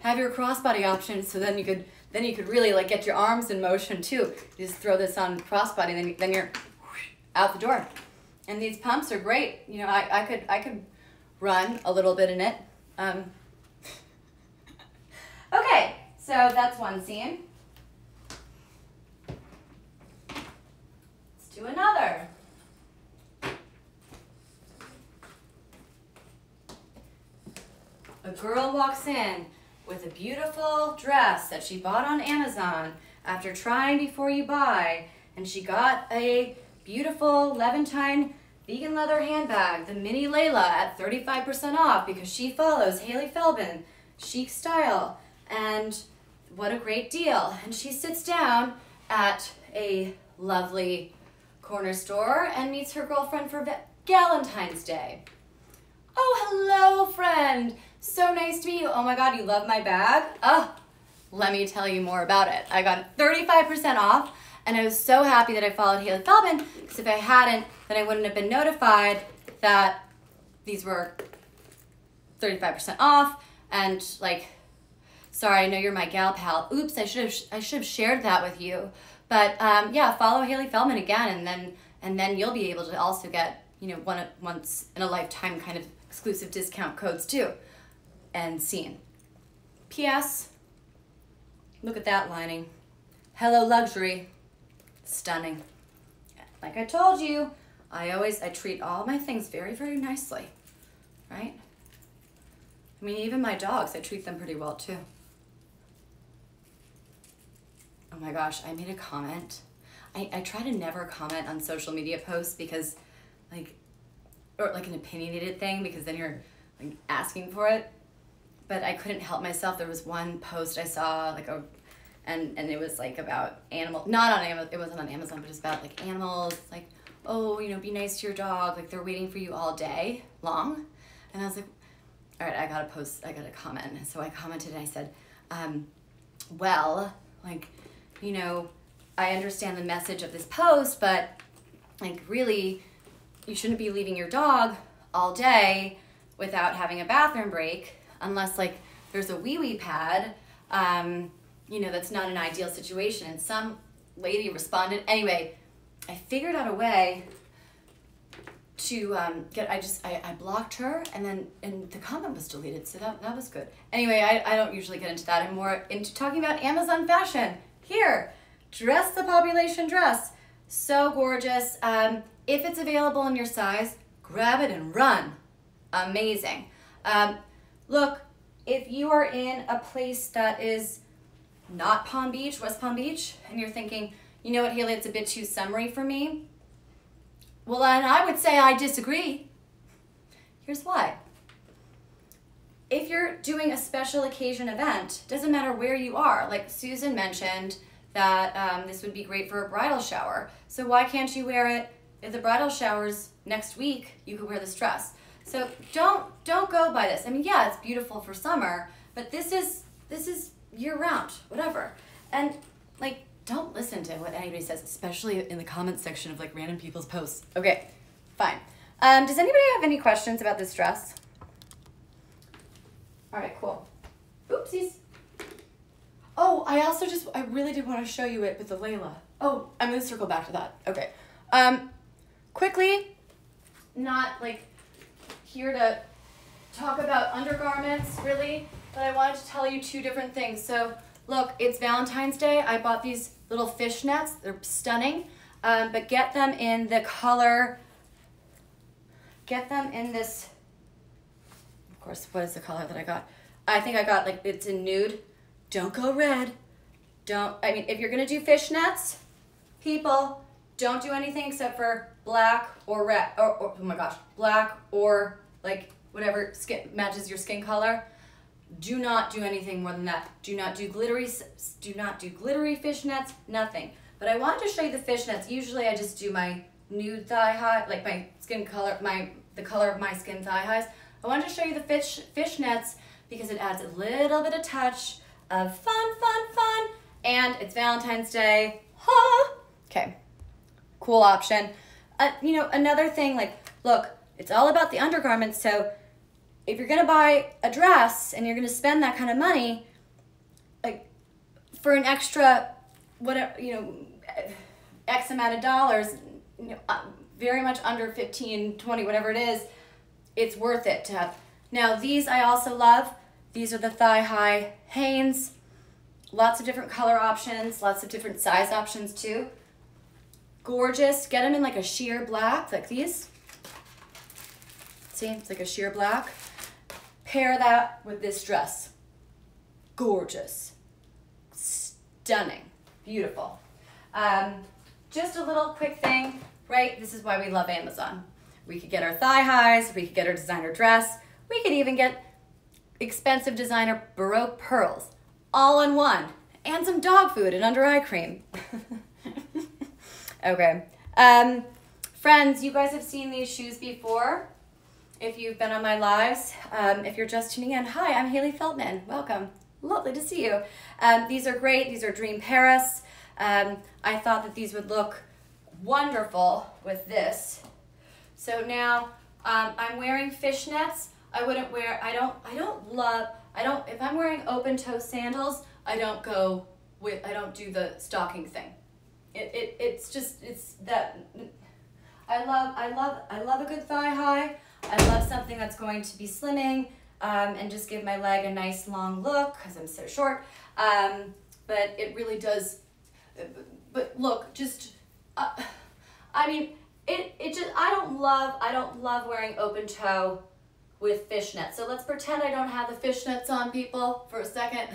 Have your crossbody option, so then you could, then you could really like get your arms in motion too. You just throw this on crossbody, and then you, then you're out the door. And these pumps are great. You know, I, I could I could run a little bit in it. Um, okay, so that's one scene. Let's do another. A girl walks in with a beautiful dress that she bought on Amazon after trying Before You Buy, and she got a beautiful Levantine vegan leather handbag, the Mini Layla, at thirty-five percent off because she follows Hailey Feldman, Chic Style, and what a great deal. And she sits down at a lovely corner store and meets her girlfriend for Valentine's Day. Oh, hello, friend. So nice to meet you. Oh my God, you love my bag? Oh, let me tell you more about it. I got it thirty-five percent off, and I was so happy that I followed Hailey Feldman, because if I hadn't, then I wouldn't have been notified that these were thirty-five percent off. And like, sorry, I know you're my gal pal. Oops, I should have I should have shared that with you. But um, yeah, follow Hailey Feldman again, and then and then you'll be able to also get, you know, one once in a lifetime kind of exclusive discount codes too. And scene. P S Look at that lining. Hello, luxury. Stunning. Like I told you, I always, I treat all my things very, very nicely, right? I mean, even my dogs, I treat them pretty well too. Oh my gosh, I made a comment. I, I try to never comment on social media posts because like, or like an opinionated thing, because then you're like asking for it. But I couldn't help myself. There was one post I saw, like a, and and it was like about animal, not on Amazon, it wasn't on Amazon, but it's about like animals, like, oh, you know, be nice to your dog, like they're waiting for you all day long. And I was like, all right, I gotta post, I gotta comment. And so I commented and I said, um, well, like, you know, I understand the message of this post, but like really, you shouldn't be leaving your dog all day without having a bathroom break, unless like there's a wee-wee pad, um, you know, that's not an ideal situation. And some lady responded, anyway, I figured out a way to um, get, I just, I, I blocked her, and then, and the comment was deleted, so that, that was good. Anyway, I, I don't usually get into that. I'm more into talking about Amazon fashion. Here, Dress the Population dress. So gorgeous. Um, if it's available in your size, grab it and run. Amazing. Um, Look, if you are in a place that is not Palm Beach, West Palm Beach, and you're thinking, you know what, Hailey, it's a bit too summery for me. Well, and I would say I disagree. Here's why. If you're doing a special occasion event, doesn't matter where you are. Like Susan mentioned that um, this would be great for a bridal shower. So why can't you wear it? If the bridal shower's next week, you could wear this dress. So don't don't go by this. I mean, yeah, it's beautiful for summer, but this is this is year round, whatever. And like, don't listen to what anybody says, especially in the comments section of like random people's posts. Okay, fine. Um, does anybody have any questions about this dress? All right, cool. Oopsies. Oh, I also just I really did want to show you it with the Layla. Oh, I'm gonna circle back to that. Okay. Um, quickly, not like. Here to talk about undergarments, really, but I wanted to tell you two different things. So look, it's Valentine's Day. I bought these little fishnets. They're stunning, um, but get them in the color, get them in this course, what is the color that I got? I think I got, like, it's a nude. Don't go red. Don't, I mean, if you're gonna do fishnets, people, don't do anything except for black or red, or, or oh my gosh, black or like whatever skin matches your skin color. Do not do anything more than that. Do not do glittery, do not do glittery fishnets, nothing. But I wanted to show you the fishnets. Usually I just do my nude thigh high, like my skin color, my the color of my skin thigh highs. I wanted to show you the fish fishnets because it adds a little bit of touch of fun, fun, fun, and it's Valentine's Day. Huh? Okay, cool option. Uh, you know, another thing, like, look, it's all about the undergarments, so if you're gonna buy a dress and you're gonna spend that kind of money, like, for an extra, whatever, you know, X amount of dollars, you know, very much under fifteen, twenty, whatever it is, it's worth it to have. Now, these I also love. These are the thigh-high Hanes. Lots of different color options, lots of different size options, too. Gorgeous. Get them in, like, a sheer black, like these. See, it's like a sheer black. Pair that with this dress. Gorgeous. Stunning. Beautiful. Um, just a little quick thing, right? This is why we love Amazon. We could get our thigh highs, we could get our designer dress, we could even get expensive designer Baroque pearls, all in one, and some dog food and under eye cream. Okay. Um, friends, you guys have seen these shoes before. If you've been on my lives, um, if you're just tuning in, hi, I'm Hailey Feldman. Welcome. Lovely to see you. Um, these are great. These are Dream Paris. Um, I thought that these would look wonderful with this. So now um, I'm wearing fishnets. I wouldn't wear, I don't, I don't love, I don't, if I'm wearing open toe sandals, I don't go with, I don't do the stocking thing. It, it, it's just, it's that, I love, I love, I love a good thigh high. I love something that's going to be slimming um, and just give my leg a nice long look because I'm so short. Um, but it really does, but look, just, uh, I mean, it, it just, I don't love, I don't love wearing open toe with fishnets. So let's pretend I don't have the fishnets on, people, for a second.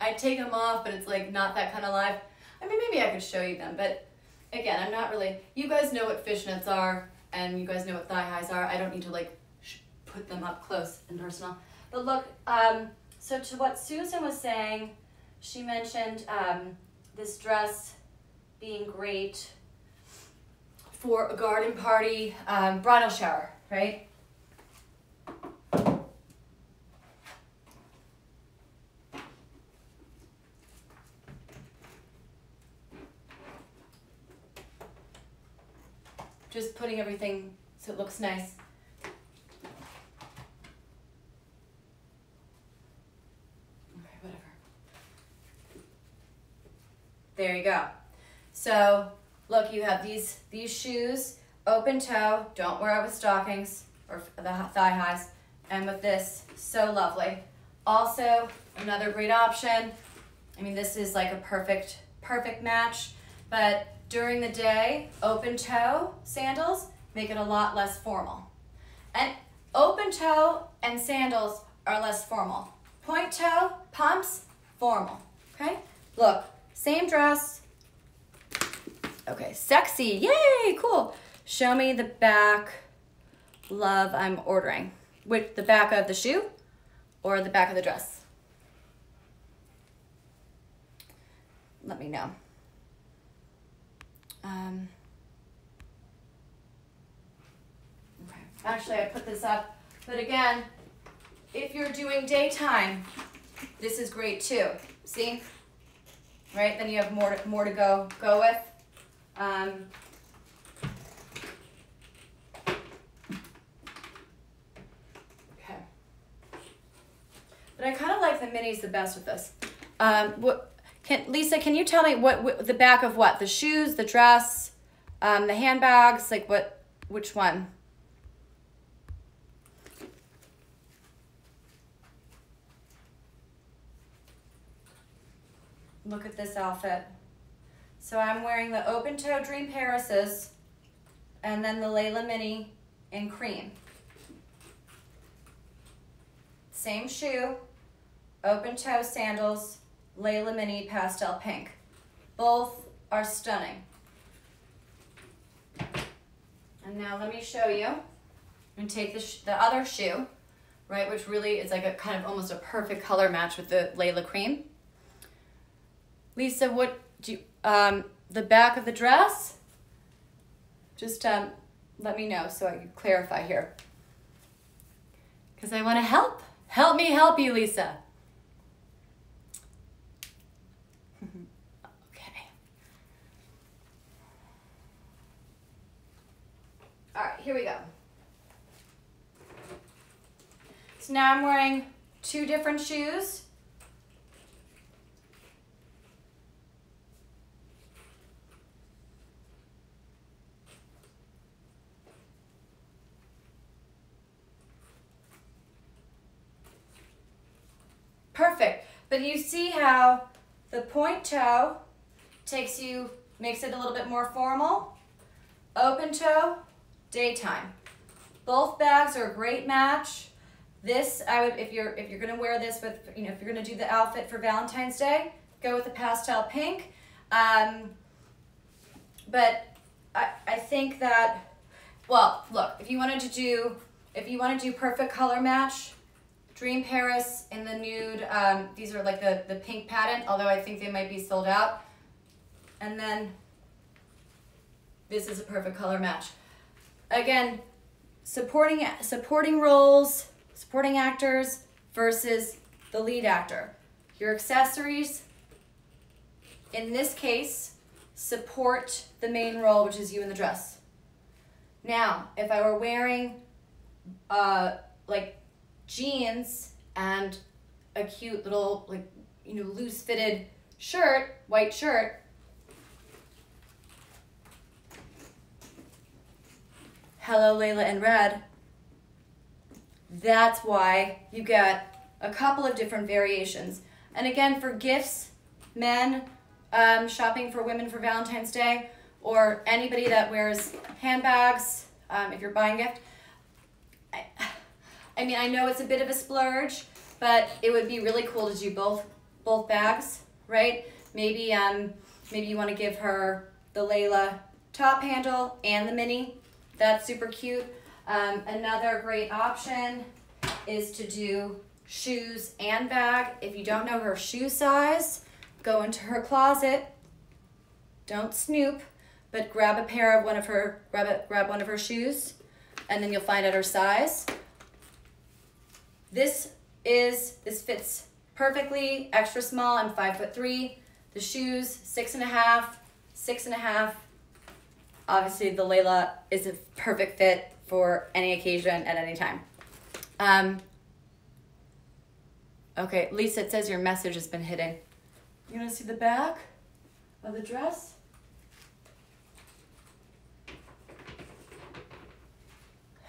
I take them off, but it's like not that kind of life. I mean, maybe I could show you them, but again, I'm not really, you guys know what fishnets are. And you guys know what thigh highs are. I don't need to like sh put them up close and personal. But look, um, so to what Susan was saying, she mentioned um, this dress being great for a garden party, um, bridal shower, right? Just putting everything so it looks nice. Okay, whatever. There you go. So look, you have these, these shoes, open toe, don't wear it with stockings or the thigh highs, and with this, so lovely. Also, another great option. I mean, this is like a perfect, perfect match, but during the day, open toe sandals make it a lot less formal. And open toe and sandals are less formal. Point toe, pumps, formal, okay? Look, same dress. Okay, sexy, yay, cool. Show me the back, love, I'm ordering. With the back of the shoe or the back of the dress? Let me know. Um, okay. Actually, I put this up, but again, if you're doing daytime, this is great too. See, right? Then you have more to, more to go go with. Um, okay, but I kind of like the minis the best with this. Um, what? Can, Lisa, can you tell me what, what the back of what? The shoes, the dress, um, the handbags, like what, which one? Look at this outfit. So I'm wearing the open toe Dream Paris's and then the Layla mini in cream. same shoe, open toe sandals, Layla Mini Pastel Pink. Both are stunning. And now let me show you. I'm gonna take the, sh the other shoe, right, which really is like a kind of almost a perfect color match with the Layla cream. Lisa, what do you, um, the back of the dress? Just um, let me know so I can clarify here. Because I wanna help. Help me help you, Lisa. All right, here we go. So now I'm wearing two different shoes. Perfect. But you see how the point toe takes you, makes it a little bit more formal. Open toe, daytime. Both bags are a great match. This, I would, if you're if you're gonna wear this with, you know, if you're gonna do the outfit for Valentine's Day, go with the pastel pink. Um, but I I think that, well, look, if you wanted to do if you want to do perfect color match, Dream Paris in the nude. Um, these are like the the pink pattern, although I think they might be sold out. And then this is a perfect color match. Again, supporting supporting roles, supporting actors versus the lead actor. Your accessories, in this case, support the main role, which is you in the dress. Now, if I were wearing uh, like jeans and a cute little, like, you know, loose fitted shirt, white shirt, Hello Layla in red. That's why you get a couple of different variations. And again, for gifts, men um, shopping for women for Valentine's Day, or anybody that wears handbags, um, if you're buying a gift, I, I mean, I know it's a bit of a splurge, but it would be really cool to do both both bags, right? Maybe, um, maybe you want to give her the Layla top handle and the mini. That's super cute. Um, another great option is to do shoes and bag. If you don't know her shoe size, go into her closet. Don't snoop, but grab a pair of one of her grab a, grab one of her shoes, and then you'll find out her size. This is this fits perfectly. Extra small. I'm five foot three. The shoes six and a half, six and a half. Obviously, the Layla is a perfect fit for any occasion at any time. Um, okay, Lisa, it says your message has been hidden. You want to see the back of the dress?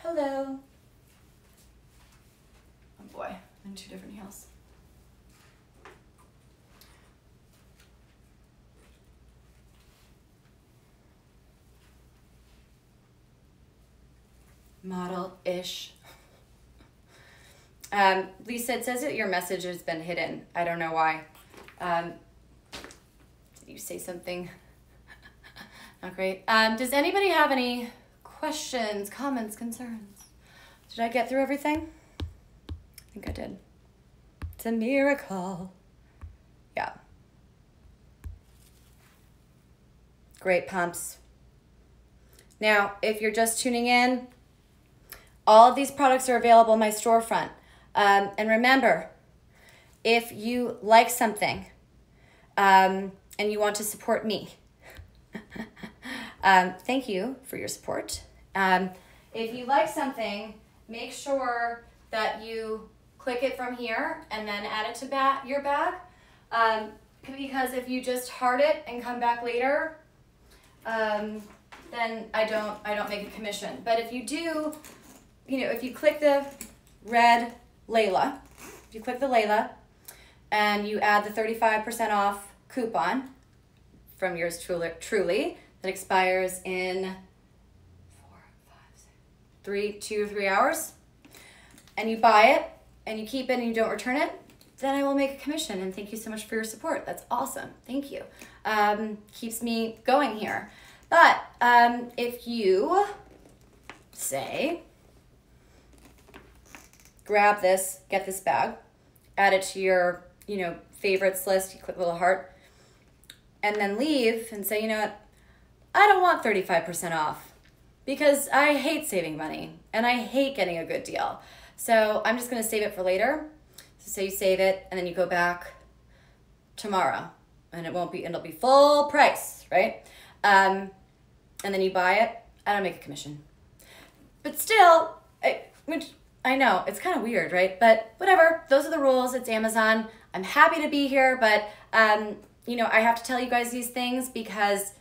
Hello. Oh boy, I'm in two different heels. Model-ish. Um, Lisa, it says that your message has been hidden. I don't know why. Um, did you say something? Not great. Um, does anybody have any questions, comments, concerns? Did I get through everything? I think I did. It's a miracle. Yeah. Great pumps. Now, if you're just tuning in, all of these products are available in my storefront. Um, and remember, if you like something um, and you want to support me, um, thank you for your support. Um, if you like something, make sure that you click it from here and then add it to ba- your bag. Um, because if you just heart it and come back later, um, then I don't, I don't make a commission. But if you do, you know, if you click the red Layla, if you click the Layla and you add the thirty-five percent off coupon from yours truly, truly that expires in four, five, six, three, two or three hours, and you buy it, and you keep it and you don't return it, then I will make a commission, and thank you so much for your support. That's awesome. Thank you. Um, keeps me going here. But um, if you say, grab this, get this bag, add it to your, you know, favorites list, you click little heart, and then leave and say, you know what, I don't want thirty-five percent off because I hate saving money and I hate getting a good deal. So I'm just gonna save it for later. So you save it and then you go back tomorrow and it won't be, it'll be full price, right? Um, and then you buy it, I don't make a commission. But still, I, which I know, it's kind of weird, right? But whatever, those are the rules, it's Amazon. I'm happy to be here, but um, you know, I have to tell you guys these things because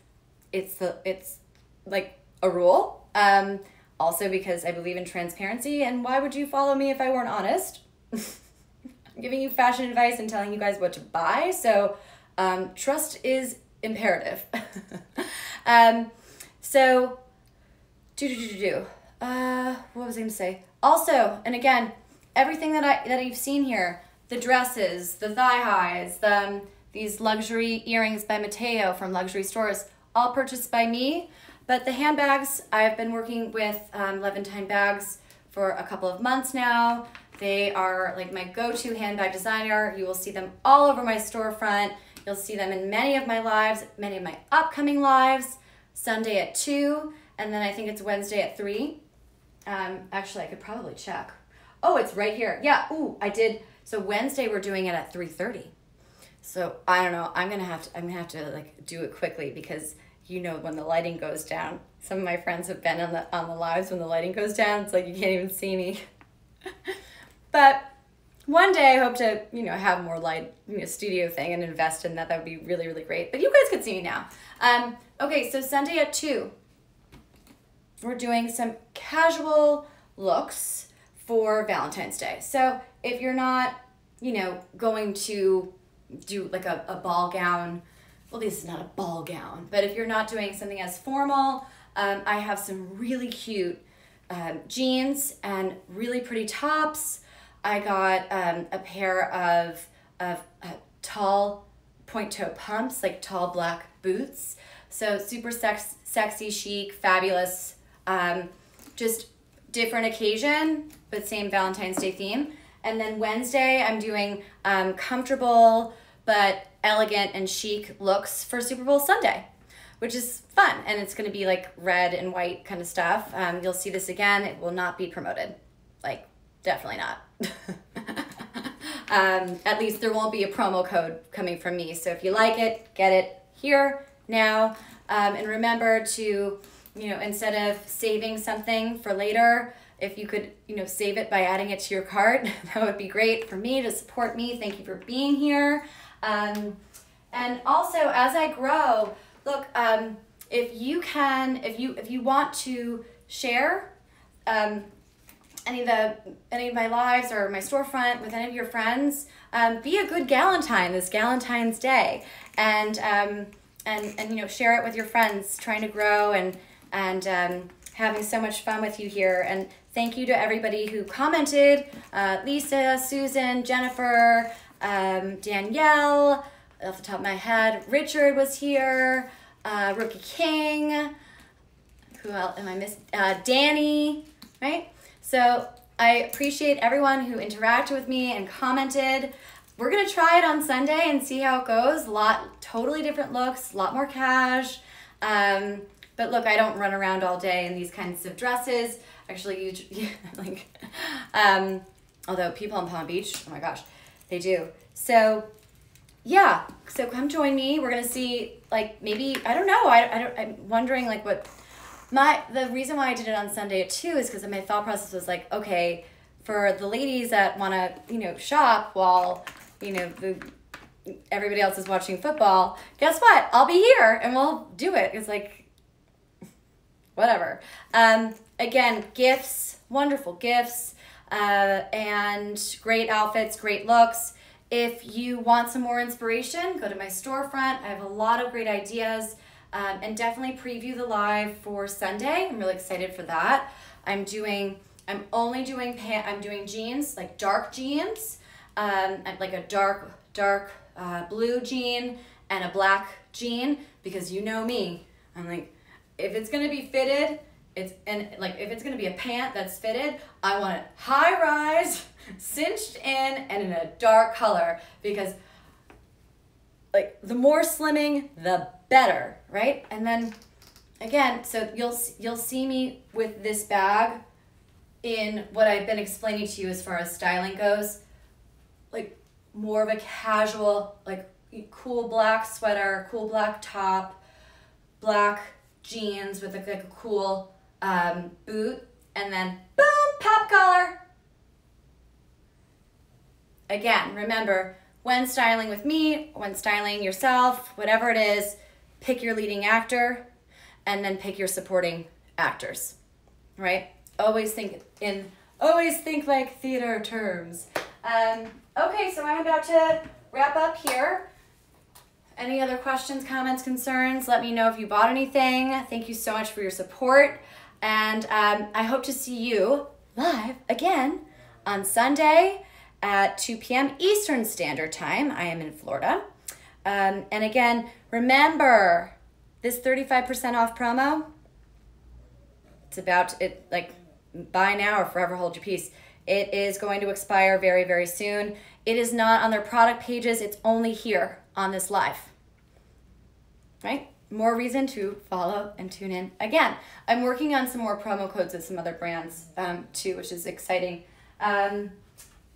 it's, the, it's like a rule. Um, also because I believe in transparency, and why would you follow me if I weren't honest? I'm giving you fashion advice and telling you guys what to buy, so um, trust is imperative. um, so, do do do do do. Uh, what was I gonna say? Also, and again, everything that I that you've seen here, the dresses, the thigh highs, the um, these luxury earrings by Mateo from luxury stores, all purchased by me. But the handbags, I've been working with um, Levantine Bags for a couple of months now. They are like my go-to handbag designer. You will see them all over my storefront. You'll see them in many of my lives, many of my upcoming lives, Sunday at two, and then I think it's Wednesday at three. Um, actually, I could probably check. Oh, it's right here. Yeah, ooh, I did. So Wednesday we're doing it at three thirty. So I don't know, I'm gonna have to, I'm gonna have to like do it quickly because you know when the lighting goes down. Some of my friends have been on the, on the lives when the lighting goes down. It's like you can't even see me. But one day I hope to, you know, have more light, you know, studio thing and invest in that. That would be really, really great. But you guys could see me now. Um, okay, so Sunday at two, we're doing some casual looks for Valentine's Day. So if you're not, you know, going to do like a, a ball gown, well, this is not a ball gown, but if you're not doing something as formal, um, I have some really cute um, jeans and really pretty tops. I got um, a pair of, of uh, tall point-toe pumps, like tall black boots. So super sex, sexy, chic, fabulous, um, just different occasion, but same Valentine's Day theme. And then Wednesday, I'm doing um, comfortable but elegant and chic looks for Super Bowl Sunday, which is fun. And it's gonna be like red and white kind of stuff. Um, you'll see this again, it will not be promoted, like definitely not. um, at least there won't be a promo code coming from me. So if you like it, get it here now. Um, and remember to, you know, instead of saving something for later, if you could, you know, save it by adding it to your cart, that would be great for me to support me. Thank you for being here. Um, and also as I grow, look, um, if you can, if you, if you want to share, um, any of the, any of my lives or my storefront with any of your friends, um, be a good galentine this Galentine's Day, and, um, and, and, you know, share it with your friends, trying to grow and, and, um, having so much fun with you here. And thank you to everybody who commented, uh, Lisa, Susan, Jennifer, um, Danielle, off the top of my head, Richard was here, uh, Rookie King, who else am I missing? Uh, Danny, right? So I appreciate everyone who interacted with me and commented. We're gonna try it on Sunday and see how it goes. Lot, totally different looks, a lot more cash. Um, But look, I don't run around all day in these kinds of dresses. Actually, you, yeah, like, um, although people in Palm Beach, oh my gosh, they do. So yeah, so come join me. We're gonna see, like, maybe, I don't know. I, I don't, I'm wondering like what my, the reason why I did it on Sunday at two is because my thought process was like, okay, for the ladies that wanna, you know, shop while, you know, the, everybody else is watching football, guess what? I'll be here and we'll do it. It's like, whatever. Um, again, gifts, wonderful gifts, uh, and great outfits, great looks. If you want some more inspiration, go to my storefront. I have a lot of great ideas, um, and definitely preview the live for Sunday. I'm really excited for that. I'm doing I'm only doing pant. I'm doing jeans, like dark jeans, um, like a dark, dark uh, blue jean and a black jean, because you know me. I'm like, if it's gonna be fitted, it's and like if it's gonna be a pant that's fitted, I want it high rise, cinched in, and in a dark color, because like the more slimming, the better, right? And then again, so you'll you'll see me with this bag in what I've been explaining to you as far as styling goes, like more of a casual, like cool black sweater, cool black top, black jeans with like, like a cool um, boot, and then boom, pop collar. Again, remember, when styling with me, when styling yourself, whatever it is, pick your leading actor and then pick your supporting actors, right? Always think in, always think like theater terms. Um, okay, so I'm about to wrap up here. Any other questions, comments, concerns? Let me know if you bought anything. Thank you so much for your support. And um, I hope to see you live again on Sunday at two p m Eastern Standard Time. I am in Florida. Um, and again, remember this thirty-five percent off promo. It's about, it like buy now or forever hold your peace. It is going to expire very, very soon. It is not on their product pages. It's only here on this live, right? More reason to follow and tune in. Again, I'm working on some more promo codes with some other brands um, too, which is exciting. Um,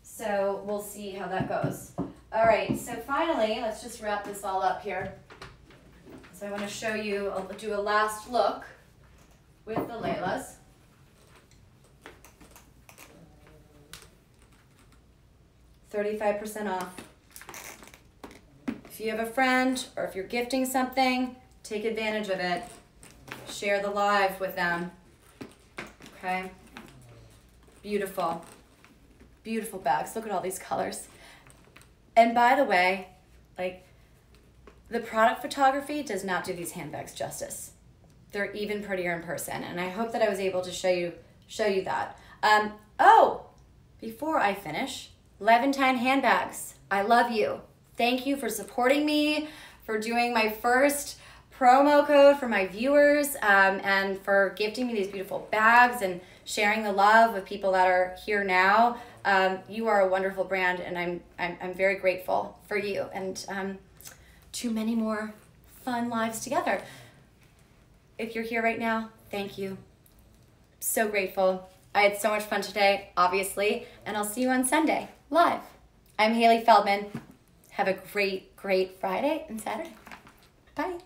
so we'll see how that goes. All right, so finally, let's just wrap this all up here. So I wanna show you, I'll do a last look with the Laylas. thirty-five percent off. If you have a friend or if you're gifting something, take advantage of it. Share the live with them. Okay? Beautiful. Beautiful bags. Look at all these colors. And by the way, like the product photography does not do these handbags justice. They're even prettier in person, and I hope that I was able to show you show you that. Um, oh, before I finish, Levantine Handbags, I love you. Thank you for supporting me, for doing my first promo code for my viewers, um, and for gifting me these beautiful bags and sharing the love with people that are here now. Um, you are a wonderful brand, and I'm, I'm, I'm very grateful for you, and um, to many more fun lives together. If you're here right now, thank you. So grateful. I had so much fun today, obviously, and I'll see you on Sunday live. I'm Hailey Feldman. Have a great, great Friday and Saturday. Bye.